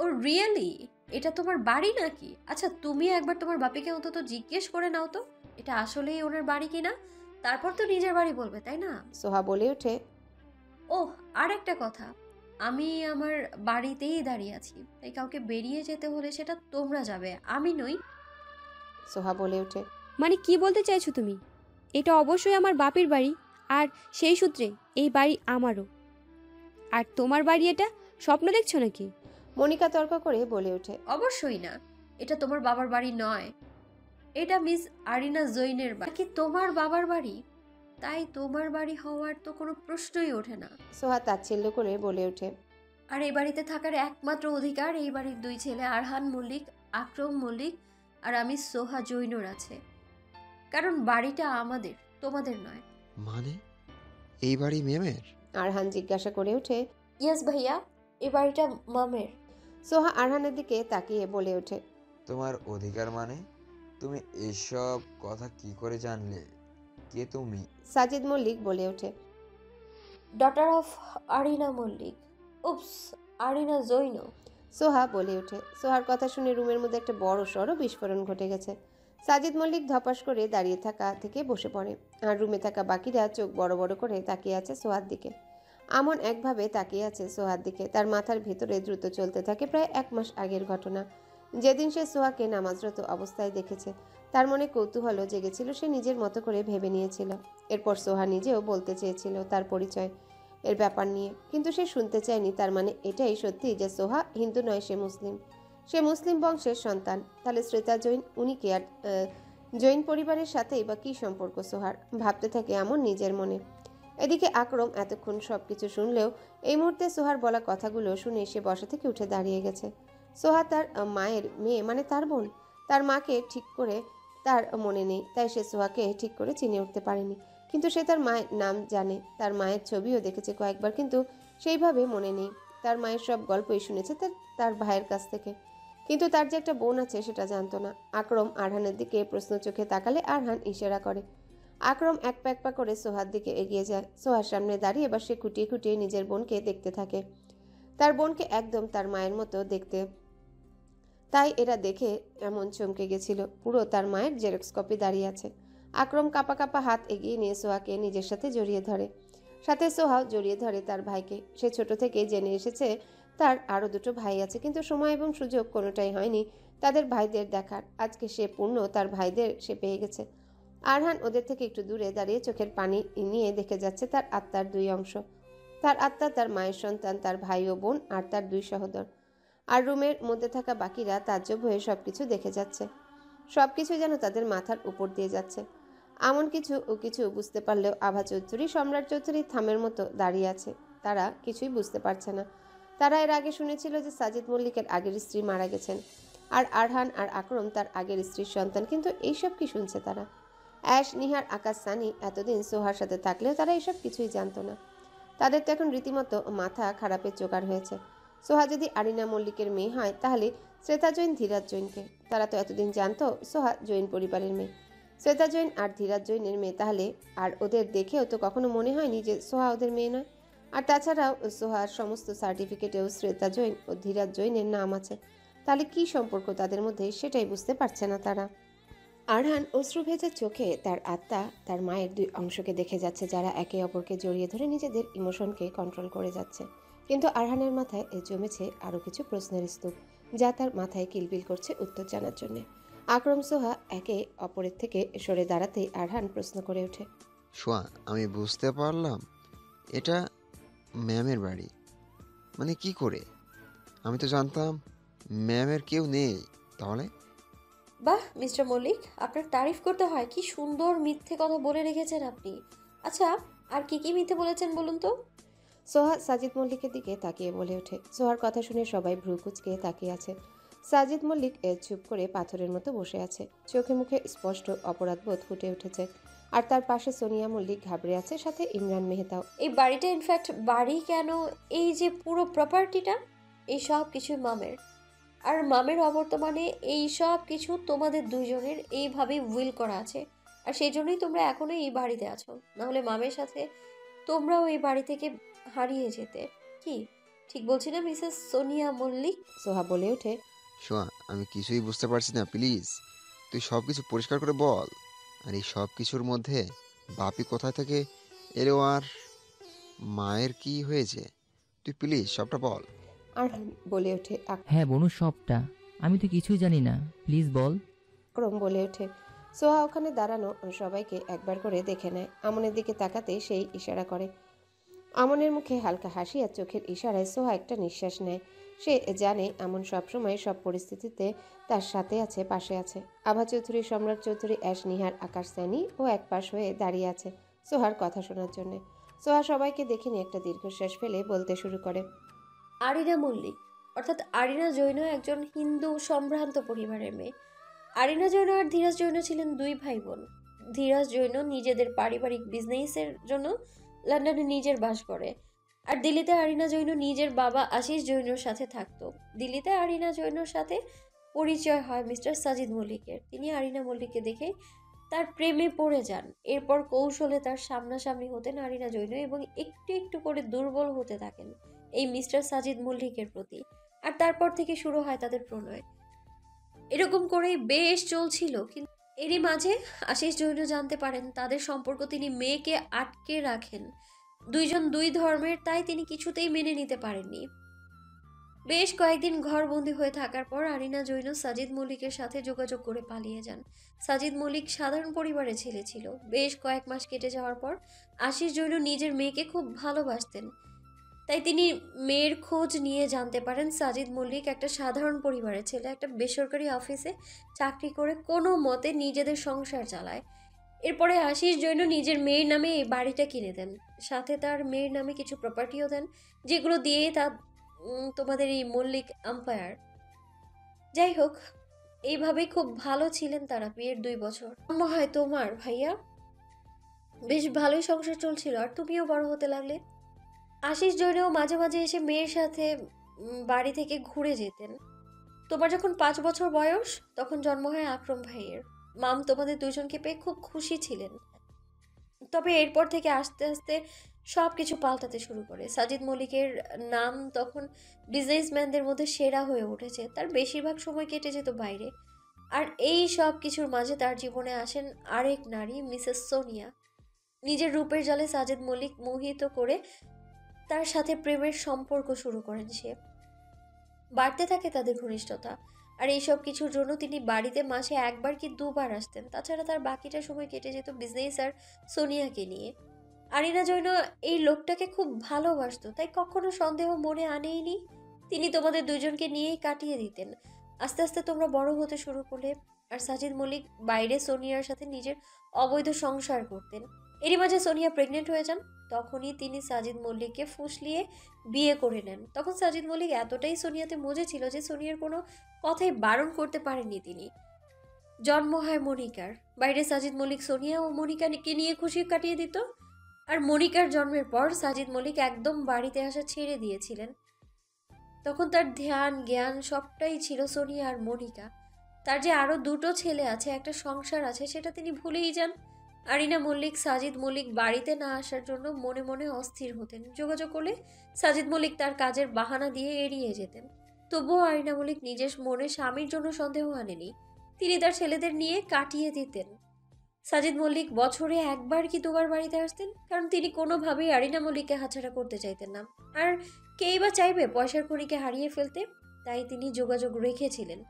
ও রিয়েলি এটা তোমার বাড়ি নাকি? আচ্ছা তুমি একবার তোমার বাপিকে অন্তত জিজ্ঞেস করে নাও তো এটা আসলেই ওনার বাড়ি কিনা, তারপর তো নিজের বাড়ি বলবে তাই না? সোহা বলে ওঠে, ও আর একটা কথা, আমি আমার বাড়িতেই দাঁড়িয়ে আছি, তাই কাউকে বেরিয়ে যেতে হলে সেটা তোমরা যাবে, আমি নই। সোহা বলে ওঠে, মানে কি বলতে চাইছো তুমি? এটা অবশ্যই আমার বাপের বাড়ি, আর সেই সূত্রে এই বাড়ি আমারও। আর তোমার বাড়ি এটা স্বপ্ন দেখছো নাকি? মনিকা তর্ক করে বলে ওঠে, অবশ্যই না, এটা তোমার বাবার বাড়ি নয়, एटा मिस आरिना जैनेर बाड़ी तोमार बाबार बाड़ी ताई तोमार बाड़ी होवार तो कोनो प्रश्नई ओठे ना। सोहा ताच्छल्य करे बोले उठे, और ए बाड़ीते थाकार एकमात्र अधिकार ए बाड़ीर दुई छेले आरहान मल्लिक आक्रम मल्लिक और आमी सोहा जैनर आछे, कारण बाड़ीटा आमादेर तोमादेर नय। माने ए बाड़ी मेमेर? आरहान जिज्ञासा करे उठे। यस भैया, ए बाड़ीटा मामेर। सोहा आरहानेर दिके ताकिये बोले उठे, तोमार अधिकार माने তুমি এসব কথা কি করে জানলে? কে তুমি? সাজিদ মল্লিক বলে ওঠে, daughter of Arina Mallick, oops Arina জৈনো। সোহা বলে ওঠে। সোহার কথা শুনে রুমের মধ্যে একটা বড় সড়ো বিস্ফোরণ ঘটে গেছে। সাজিদ মল্লিক ধপাস করে দাঁড়িয়ে থাকা থেকে বসে পড়ে, আর রুমে থাকা বাকিরা চোখ বড় বড় করে তাকিয়ে আছে সোহার দিকে। আমন একভাবে তাকিয়ে আছে সোহার দিকে। তার মাথার ভেতরে দ্রুত চলতে থাকে প্রায় এক মাস আগের ঘটনা, যেদিন সে সোহাকে নামাজরত অবস্থায় দেখেছে। তার মনে কৌতূহল জেগেছিল, সে নিজের মতো করে ভেবে নিয়েছিল। এরপর সোহা নিজেও বলতে চেয়েছিল তার পরিচয় এর ব্যাপার নিয়ে, কিন্তু সে শুনতে চায়নি। তার মানে এটাই সত্যি যে সোহা হিন্দু নয়, সে মুসলিম। সে মুসলিম বংশের সন্তান। তাহলে শ্রেতা জৈন উনি কে? আর জৈন পরিবারের সাথেই বা কী সম্পর্ক সোহার? ভাবতে থাকে এমন নিজের মনে। এদিকে আকরম এতক্ষণ সব কিছু শুনলেও এই মুহূর্তে সোহার বলা কথাগুলো শুনে সে বসা থেকে উঠে দাঁড়িয়ে গেছে। সোহা তার মায়ের মেয়ে, মানে তার বোন। তার মাকে ঠিক করে তার মনে নেই, তাই সে সোহাকে ঠিক করে চিনে উঠতে পারেনি। কিন্তু সে তার মায়ের নাম জানে, তার মায়ের ছবিও দেখেছে কয়েকবার, কিন্তু সেইভাবে মনে নেই। তার মায়ের সব গল্পই শুনেছে তার ভাইয়ের কাছ থেকে, কিন্তু তার যে একটা বোন আছে সেটা জানতো না। আকরম আরহানের দিকে প্রশ্ন চোখে তাকালে আরহান ইশারা করে। আকরম এক পা করে সোহার দিকে এগিয়ে যায়। সোহার সামনে দাঁড়িয়ে এবার সে খুঁটিয়ে খুঁটিয়ে নিজের বোনকে দেখতে থাকে। তার বোনকে একদম তার মায়ের মতো দেখতে, তাই এরা দেখে এমন চমকে গেছিল। পুরো তার মায়ের জেরক্স কপি দাঁড়িয়ে আছে। আকরম কাঁপা কাঁপা হাত এগিয়ে নিয়ে সোহাকে নিজের সাথে জড়িয়ে ধরে, সাথে সোহাও জড়িয়ে ধরে তার ভাইকে। সে ছোট থেকে জেনে এসেছে তার আরও দুটো ভাই আছে, কিন্তু সময় এবং সুযোগ কোনোটাই হয়নি তাদের ভাইদের দেখার। আজকে সে পূর্ণ তার ভাইদের সে পেয়ে গেছে। আরহান ওদের থেকে একটু দূরে দাঁড়িয়ে চোখের পানি নিয়ে দেখে যাচ্ছে তার আত্মার দুই অংশ। তার আত্মা তার মায়ের সন্তান, তার ভাই ও বোন, আর তার দুই সহোদর। আর রুমের মধ্যে থাকা বাকিরা তাজ্জব হয়ে সব কিছু দেখে যাচ্ছে। সব কিছু যেন তাদের মাথার উপর দিয়ে যাচ্ছে। এমন কিছু ও কিছু বুঝতে পারলেও আভা চৌধুরী, সম্রাট চৌধুরী থামের মতো দাঁড়িয়ে আছে। তারা কিছুই বুঝতে পারছে না। তারা এর আগে শুনেছিল যে সাজিদ মল্লিকের আগের স্ত্রী মারা গেছেন, আর আরহান আর আকরম তার আগের স্ত্রীর সন্তান, কিন্তু এইসব কি শুনছে তারা? অ্যাশ, নিহার, আকাশ, সানি এতদিন সোহার সাথে থাকলেও তারা এইসব কিছুই জানতো না। তাদের তো এখন রীতিমতো মাথা খারাপের জোগাড় হয়েছে। সোহা যদি আরিনা মল্লিকের মেয়ে হয়, তাহলে শ্বেতা জৈন ধীরাজ জৈনকে। তারা তো এতদিন জানতো সোহা জৈন পরিবারের মেয়ে। শ্বেতা জৈন আর ধীরাজ জৈনের মেয়ে, তাহলে আর ওদের দেখেও তো কখনো মনে হয়নি যে সোহা ওদের মেয়ে নয়। আর তাছাড়াও সোহার সমস্ত সার্টিফিকেটেও শ্বেতা জৈন ও ধীরাজ জৈনের নাম আছে। তাহলে কি সম্পর্ক তাদের মধ্যে, সেটাই বুঝতে পারছে না তারা। আরহান অশ্রু ভেজা চোখে তার আত্মা, তার মায়ের দুই অংশকে দেখে যাচ্ছে, যারা একে অপরকে জড়িয়ে ধরে নিজেদের ইমোশনকে কন্ট্রোল করে যাচ্ছে। কিন্তু আরহানের মাথায় জমেছে আরও কিছু প্রশ্নের স্তূপ, যা তার মাথায় কিলবিল করছে উত্তর জানার জন্যে। আকরম সোহা একে অপরের থেকে সরে দাঁড়াতেই আরহান প্রশ্ন করে ওঠে, সোহা আমি বুঝতে পারলাম এটা ম্যামের বাড়ি। মানে কি করে? আমি তো জানতাম ম্যামের কেউ নেই। তাহলে? বাহ মিস্টার মল্লিক, আপনার তারিফ করতে হয়। কি সুন্দর মিথ্যে কথা বলে রেখেছেন আপনি। আচ্ছা আর কি কি মিথ্যে বলেছেন বলুন তো? সোহা সাজিদ মল্লিকের দিকে তাকিয়ে বলে ওঠে। সোহার কথা শুনে সবাই ভ্রু কুঁচকে তাকিয়ে আছে। সাজিদ মল্লিক চুপ করে পাথরের মতো বসে আছে। চোখে মুখে স্পষ্ট অপরাধবোধ ফুটে উঠেছে। আর তার পাশে সোনিয়া মল্লিক ঘাবড়ে আছে, সাথে ইমরান মেহতাও। এই বাড়িটা, ইনফ্যাক্ট বাড়ি কেন, এই যে পুরো প্রপার্টিটা, এই সব কিছু মামের। আর মামের অবর্তমানে এই সব কিছু তোমাদের দুজনের এইভাবেই উইল করা আছে, আর সেই জন্যই তোমরা এখনো এই বাড়িতে আছো। নাহলে মামের সাথে তোমরাও এই বাড়ি থেকে হারিয়ে যেতে। কি ঠিক বলছি না মিসেস সোনিয়া মল্লিক? সোহা বলে ওঠে, সোহা আমি কিছুই বুঝতে পারছি না, প্লিজ তুই সব কিছু পরিষ্কার করে বল। আর এই সব কিছুর মধ্যে বাপি কোথা থেকে এলো, আর মায়ের কি হয়েছে, তুই প্লিজ সবটা বল। আর বলে ওঠে, হ্যাঁ বনু সবটা, আমি তো কিছুই জানি না, প্লিজ বল। ক্রম বলে ওঠে। সোহা ওখানে দাঁড়ানো সবাইকে একবার করে দেখে নেয়। আমনের দিকে তাকাতে সেই ইশারা করে। আমনের মুখে হালকা হাসি আর চোখের ইশারায় সোহা একটা নিঃশ্বাস নেয়। সে জানে এমন সব সময় সব পরিস্থিতিতে তার সাথে আছে, পাশে আছে। আভা চৌধুরী, সম্রাট চৌধুরী, অ্যাশ, নিহার, আকাশ, সানি ও একপাশ হয়ে দাঁড়িয়ে আছে সোহার কথা শোনার জন্য। সোহা সবাইকে দেখে নিয়ে একটা দীর্ঘশ্বাস ফেলে বলতে শুরু করে, আরিনা মল্লিক অর্থাৎ আরিনা জৈন একজন হিন্দু সম্ভ্রান্ত পরিবারের মেয়ে। আরিনা জৈন আর ধীরাজ জৈন ছিলেন দুই ভাই বোন। ধীরাজ জৈন নিজেদের পারিবারিক বিজনেসের জন্য লন্ডনে নিজের বাস করে, আর দিল্লিতে আরিনা জৈন নিজের বাবা আশিস জৈনর সাথে থাকতো। দিল্লিতে আরিনা জৈনর সাথে পরিচয় হয় মিস্টার সাজিদ মল্লিকের। তিনি আরিনা মল্লিককে দেখে তার প্রেমে পড়ে যান। এরপর কৌশলে তার সামনাসামনি হতেন আরিনা জৈন এবং একটু একটু করে দুর্বল হতে থাকেন এই মিস্টার সাজিদ মল্লিকের প্রতি, আর তারপর থেকে শুরু হয় তাদের প্রণয়। এরকম করেই বেশ চলছিল, কিন্তু এরই মাঝে আশিস জৈন জানতে পারেন তাদের সম্পর্ক। তিনি মেয়েকে আটকে রাখেন। দুইজন দুই ধর্মের, তাই তিনি কিছুতেই মেনে নিতে পারেননি। বেশ কয়েকদিন ঘরবন্দি হয়ে থাকার পর আরিনা জৈন সাজিদ মল্লিকের সাথে যোগাযোগ করে পালিয়ে যান। সাজিদ মল্লিক সাধারণ পরিবারের ছেলে ছিল। বেশ কয়েক মাস কেটে যাওয়ার পর আশিস জৈন নিজের মেয়েকে খুব ভালোবাসতেন, তাই তিনি মেয়ের খোঁজ নিয়ে জানতে পারেন সাজিদ মল্লিক একটা সাধারণ পরিবারের ছেলে, একটা বেসরকারি অফিসে চাকরি করে কোনো মতে নিজেদের সংসার চালায়। এরপরে আশিস জৈন নিজের মেয়ের নামে এই বাড়িটা কিনে দেন, সাথে তার মেয়ের নামে কিছু প্রপার্টিও দেন, যেগুলো দিয়ে তা তোমাদের এই মল্লিক আম্পায়ার। যাই হোক, এইভাবেই খুব ভালো ছিলেন তারা বিয়ের 2 বছর। জন্ম হয় তোমার ভাইয়া, বেশ ভালোই সংসার চলছিল, আর তুমিও বড় হতে লাগলে। আশিস জৈনও মাঝে মাঝে এসে মেয়ের সাথে বাড়ি থেকে ঘুরে যেতেন। তোমার যখন 5 বছর বয়স, তখন জন্ম হয় আকরম ভাইয়ের। মাম তোমাদের দুজনকে পেয়ে খুব খুশি ছিলেন, তবে এরপর থেকে আস্তে আস্তে সব কিছু পাল্টাতে শুরু করে। সাজিদ মল্লিকের নাম তখন বিজনেসম্যানদের মধ্যে সেরা হয়ে উঠেছে। তার বেশিরভাগ সময় কেটে যেত বাইরে, আর এই সব কিছুর মাঝে তার জীবনে আসেন আরেক নারী, মিসেস সোনিয়া। নিজের রূপের জালে সাজিদ মল্লিক মোহিত করে তার সাথে প্রেমের সম্পর্ক শুরু করেন। সে বাড়তে থাকে তাদের ঘনিষ্ঠতা, আর এইসব কিছুর জন্য তিনি বাড়িতে মাসে একবার কি 2বার আসতেন। তাছাড়া তার বাকিটা সময় কেটে যেত বিজনেস আর সোনিয়াকে নিয়ে। আরিনা জৈন এই লোকটাকে খুব ভালোবাসত, তাই কখনো সন্দেহ মনে আনেইনি। তিনি তোমাদের দুজনকে নিয়েই কাটিয়ে দিতেন। আস্তে আস্তে তোমরা বড় হতে শুরু করলে, আর সাজিদ মল্লিক বাইরে সোনিয়ার সাথে নিজের অবৈধ সংসার করতেন। এরই মাঝে সোনিয়া প্রেগনেন্ট হয়ে যান। তখনই তিনি সাজিদ মল্লিককে ফুসলিয়ে বিয়ে করে নেন। তখন সাজিদ মল্লিক এতটাই সোনিয়াতে মজে ছিল যে সোনিয়ার কোনো কথাই বারণ করতে পারেননি তিনি। জন্ম হয় মনিকার। বাইরে সাজিদ মল্লিক সোনিয়া ও মনিকাকে নিয়ে খুশি কাটিয়ে দিত, আর মনিকার জন্মের পর সাজিদ মল্লিক একদম বাড়িতে আসা ছেড়ে দিয়েছিলেন। তখন তার ধ্যান জ্ঞান সবটাই ছিল সোনিয়া আর মনিকা। তার যে আরও 2 ছেলে আছে, একটা সংসার আছে, সেটা তিনি ভুলেই যান। আরিনা মল্লিক সাজিদ মল্লিক বাড়িতে না আসার জন্য মনে মনে অস্থির হতেন। যোগাযোগ করলে সাজিদ মল্লিক তার কাজের বাহানা দিয়ে এড়িয়ে যেতেন। তবুও আরিনা মল্লিক নিজের মনে স্বামীর জন্য সন্দেহ আনেনি। তিনি তার ছেলেদের নিয়ে কাটিয়ে দিতেন। সাজিদ মল্লিক বছরে একবার কি 2বার বাড়িতে আসতেন, কারণ তিনি কোনোভাবেই আরিনা মল্লিককে হাতছাড়া করতে চাইতেন না। আর কেই বা চাইবে পয়সার খনিকে হারিয়ে ফেলতে, তাই তিনি যোগাযোগ রেখেছিলেন।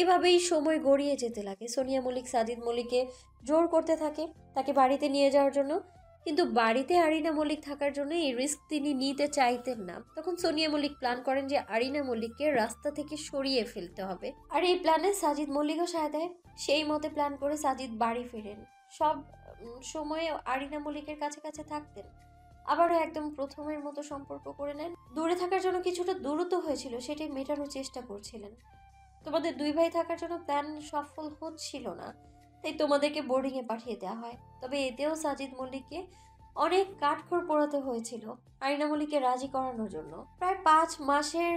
এভাবেই সময় গড়িয়ে যেতে লাগে। সোনিয়া মল্লিক সাজিদ মল্লিককে জোর করতে থাকে তাকে বাড়িতে নিয়ে যাওয়ার জন্য, কিন্তু বাড়িতে আরিনা মল্লিক থাকার জন্য এই রিস্ক তিনি নিতে চাইতেন না। তখন সোনিয়া মল্লিক প্ল্যান করেন যে আরিনা মল্লিককে রাস্তা থেকে সরিয়ে ফেলতে হবে, আর এই প্ল্যানে সাজিদ মল্লিকও সায় দেয়। সেই মতে প্ল্যান করে সাজিদ বাড়ি ফেরেন। সব সময়ে আরিনা মল্লিকের কাছে কাছে থাকতেন, আবারও একদম প্রথমের মতো সম্পর্ক করে নেন। দূরে থাকার জন্য কিছুটা দূরত্ব হয়েছিল, সেটাই মেটানোর চেষ্টা করছিলেন। তোমাদের 2 ভাই থাকার জন্য প্ল্যান সফল হচ্ছিল না, তাই তোমাদেরকে বোর্ডিংয়ে পাঠিয়ে দেওয়া হয়। তবে এতেও সাজিদ মল্লিককে অনেক কাঠখড় পোড়াতে হয়েছিল আরিনা মল্লিককে রাজি করানোর জন্য। প্রায় 5 মাসের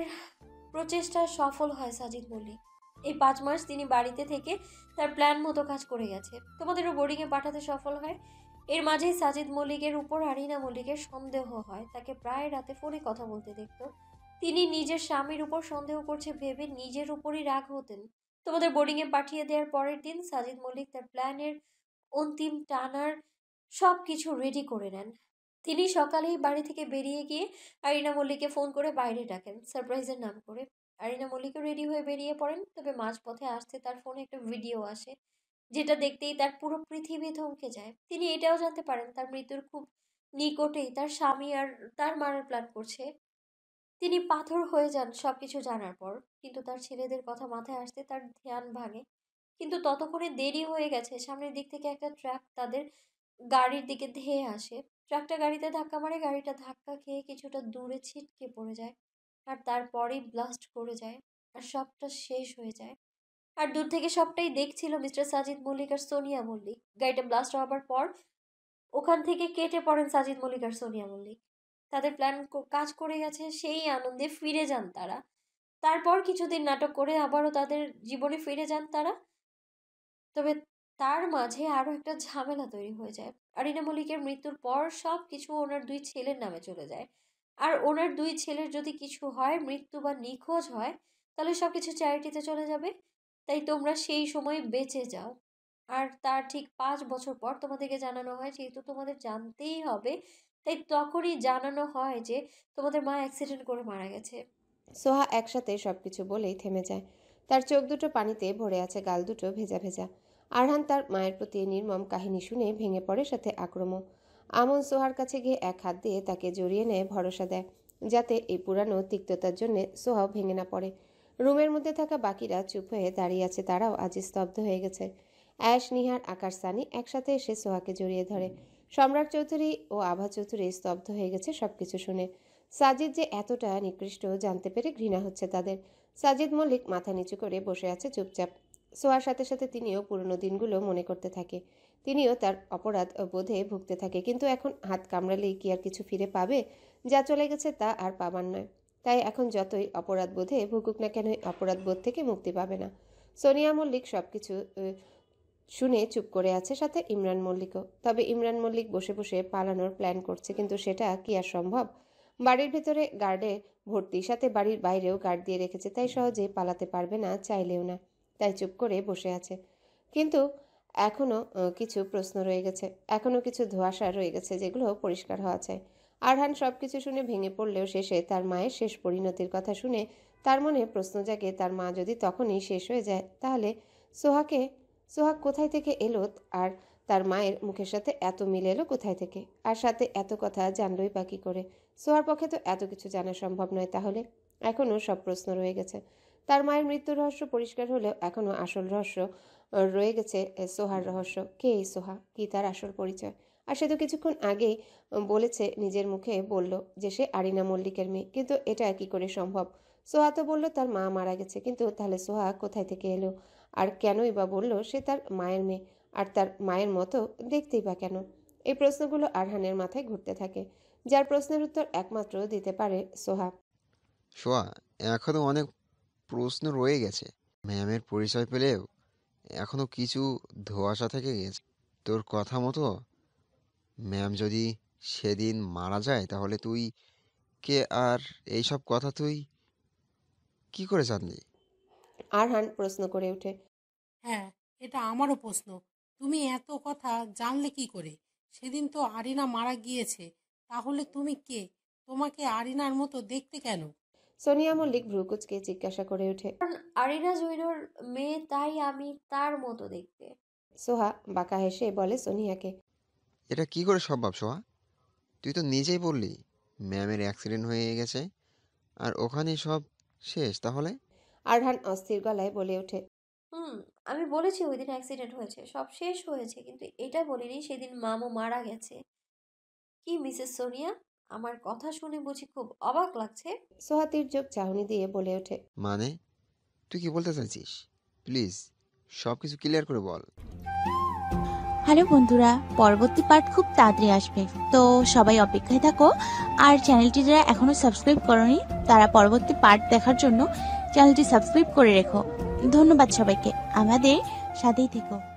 প্রচেষ্টায় সফল হয় সাজিদ মল্লিক। এই 5 মাস তিনি বাড়িতে থেকে তার প্ল্যান মতো কাজ করে গেছে। তোমাদেরও বোর্ডিংয়ে পাঠাতে সফল হয়। এর মাঝেই সাজিদ মল্লিকের উপর আরিনা মল্লিকের সন্দেহ হয়। তাকে প্রায় রাতে ফোনে কথা বলতে দেখত। তিনি নিজের স্বামীর উপর সন্দেহ করছে ভেবে নিজের উপরই রাগ হতেন। তোমাদের বোর্ডিংয়ে পাঠিয়ে দেওয়ার পরের দিন সাজিদ মল্লিক তার প্ল্যানের অন্তিম টানার সব কিছু রেডি করে নেন। তিনি সকালেই বাড়ি থেকে বেরিয়ে গিয়ে আরিনা মল্লিককে ফোন করে বাইরে ডাকেন সারপ্রাইজের নাম করে। আরিনা মল্লিকও রেডি হয়ে বেরিয়ে পড়েন, তবে মাঝপথে আসতে তার ফোনে একটা ভিডিও আসে, যেটা দেখতেই তার পুরো পৃথিবী থমকে যায়। তিনি এটাও জানতে পারেন তার মৃত্যুর খুব নিকটেই তার স্বামী আর তার মারার প্ল্যান করছে। তিনি পাথর হয়ে যান সবকিছু জানার পর। কিন্তু তার ছেলেদের কথা মাথায় আসতে তার ধ্যান ভাঙে, কিন্তু ততক্ষণে দেরি হয়ে গেছে। সামনের দিক থেকে একটা ট্রাক তাদের গাড়ির দিকে ধেয়ে আসে। ট্রাকটা গাড়িতে ধাক্কা মারে, গাড়িটা ধাক্কা খেয়ে কিছুটা দূরে ছিটকে পড়ে যায় আর তারপরেই ব্লাস্ট করে যায় আর সবটা শেষ হয়ে যায়। আর দূর থেকে সবটাই দেখছিল মিস্টার সাজিদ মল্লিক আর সোনিয়া মল্লিক। গাড়িটা ব্লাস্ট হওয়ার পর ওখান থেকে কেটে পড়েন সাজিদ মল্লিক আর সোনিয়া মল্লিক। তাদের প্ল্যান কাজ করে গেছে, সেই আনন্দে ফিরে যান তারা। তারপর কিছুদিন নাটক করে আবারও তাদের জীবনে ফিরে যান তারা। তবে তার মাঝে আরও একটা ঝামেলা তৈরি হয়ে যায়। আরিনা মল্লিকের মৃত্যুর পর সব কিছু ওনার দুই ছেলের নামে চলে যায়। আর ওনার দুই ছেলের যদি কিছু হয়, মৃত্যু বা নিখোঁজ হয়, তাহলে সব কিছু চ্যারিটিতে চলে যাবে। তাই তোমরা সেই সময় বেঁচে যাও। আর তার ঠিক 5 বছর পর তোমাদেরকে জানানো হয়, যেহেতু তোমাদের জানতেই হবে তাই তখনই জানানো হয় যে তোমাদের মা অ্যাক্সিডেন্ট করে মারা গেছে। সোহা একসাথে সব কিছু বলেই থেমে যায়। তার চোখ দুটো পানিতে ভরে আছে, গাল দুটো ভেজা ভেজা। আরহান তার মায়ের প্রতি নির্মম কাহিনী শুনে ভেঙে পড়ে, সাথে আক্রমণ। আমন সোহার কাছে গিয়ে এক হাত দিয়ে তাকে জড়িয়ে নেয়, ভরসা দেয় যাতে এই পুরানো তিক্ততার জন্যে সোহাও ভেঙে না পড়ে। রুমের মধ্যে থাকা বাকিরা চুপ হয়ে দাঁড়িয়ে আছে, তারাও আজ স্তব্ধ হয়ে গেছে। অ্যাশ, নিহার, আকাশ, সানি একসাথে এসে সোহাকে জড়িয়ে ধরে। সম্রাট চৌধুরী ও আভা চৌধুরী স্তব্ধ হয়ে গেছে সবকিছু শুনে। সাজিদ যে এতটা নিকৃষ্ট জানতে পেরে ঘৃণা হচ্ছে তাদের। সাজিদ মল্লিক মাথা নিচু করে বসে আছে চুপচাপ। সোহার সাথে সাথে তিনিও পুরনো দিনগুলো মনে করতে থাকে, তিনিও তার অপরাধ বোধে ভুগতে থাকে। কিন্তু এখন হাত কামড়ালেই কি আর কিছু ফিরে পাবে? যা চলে গেছে তা আর পাবার নয়। তাই এখন যতই অপরাধ বোধে ভুগুক না কেন, অপরাধ বোধ থেকে মুক্তি পাবে না। সোনিয়া মল্লিক সবকিছু শুনে চুপ করে আছে, সাথে ইমরান মল্লিকও। তবে ইমরান মল্লিক বসে বসে পালানোর প্ল্যান করছে, কিন্তু সেটা কি আর সম্ভব? বাড়ির ভেতরে গার্ডে ভর্তি, সাথে বাড়ির বাইরেও গার্ড দিয়ে রেখেছে, তাই সহজে পালাতে পারবে না, চাইলেও না। তাই চুপ করে বসে আছে। কিন্তু এখনও কিছু প্রশ্ন রয়ে গেছে, এখনও কিছু ধোঁয়াশা রয়ে গেছে, যেগুলো পরিষ্কার হওয়া চাই। আরহান সবকিছু শুনে ভেঙে পড়লেও শেষে তার মায়ের শেষ পরিণতির কথা শুনে তার মনে প্রশ্ন জাগে, তার মা যদি তখনই শেষ হয়ে যায় তাহলে সোহা কোথায় থেকে এলো? আর তার মায়ের মুখের সাথে এত মিল এলো কোথায় থেকে? আর সাথে এত কথা জানলই বা কী করে? সোহার পক্ষে তো এত কিছু জানা সম্ভব নয়। তাহলে এখনও সব প্রশ্ন রয়ে গেছে। তার মায়ের মৃত্যুর রহস্য পরিষ্কার হলেও এখনও আসল রহস্য রয়ে গেছে, সোহার রহস্য। কে এই সোহা? কী তার আসল পরিচয়? আর সে তো কিছুক্ষণ আগেই বলেছে, নিজের মুখে বলল যে সে আরিনা মল্লিকের মেয়ে, কিন্তু এটা কি করে সম্ভব? সোহা তো বলল তার মা মারা গেছে, কিন্তু তাহলে সোহা কোথায় থেকে এলো? আর কেনই বা বলল সে তার মায়ের মেয়ে? আর তার মায়ের মতো দেখতেই বা কেন? এই প্রশ্নগুলো আরহানের মাথায় ঘুরতে থাকে, যার প্রশ্নের উত্তর একমাত্র দিতে পারে সোহা। সোহা, এখনও অনেক প্রশ্ন রয়ে গেছে। ম্যামের পরিচয় পেলেও এখনও কিছু ধোঁয়াশা থেকে গেছে। তোর কথা মতো ম্যাম যদি সেদিন মারা যায়, তাহলে তুই কে আর এইসব কথা তুই কি করে জানলি? আরহান প্রশ্ন করে ওঠে। হ্যাঁ, এটা আমারও প্রশ্ন। তুমি এত কথা জানলে কি করে? সেদিন তো আরিনা মারা গিয়েছে, তাহলে তুমি কে? তোমাকে আরিনার মতো দেখতে কেন? সোনিয়া মল্লিক ভ্রুকুচকে জিজ্ঞাসা করে ওঠে। আরিনা জুইনোর মেয়ে, তাই আমি তার মতো দেখতে। সোহা বাঁকা হেসে বলে সোনিয়াকে, এটা কি করে সম্ভব সোহা? তুই তো নিজেই বললি ম্যামের অ্যাক্সিডেন্ট হয়ে গেছে আর ওখানে সব শেষ। তাহলে? আরহান অস্থির গলায় বলে ওঠে, আমি বলেছি ওই দিন অ্যাক্সিডেন্ট হয়েছে, সব শেষ হয়েছে, কিন্তু এটা বলিনি সেদিন মামু মারা গেছে। কি মিসেস সোনিয়া, আমার কথা শুনে বুঝি খুব অবাক লাগছে? সোহা তীর্যক চাহনি দিয়ে বলে ওঠে, মানে তুই কি বলতে চাইছিস? প্লিজ সবকিছু ক্লিয়ার করে বল। হ্যালো বন্ধুরা, পরবর্তী পার্ট খুব তাড়াতাড়ি আসবে, তো সবাই অপেক্ষায় থাকো। আর চ্যানেলটি যারা এখনো সাবস্ক্রাইব করোনি, তারা পরবর্তী পার্ট দেখার জন্য চ্যানেলটি সাবস্ক্রাইব করে রেখো। ধন্যবাদ সবাইকে, আমাদের সাথেই থেকো।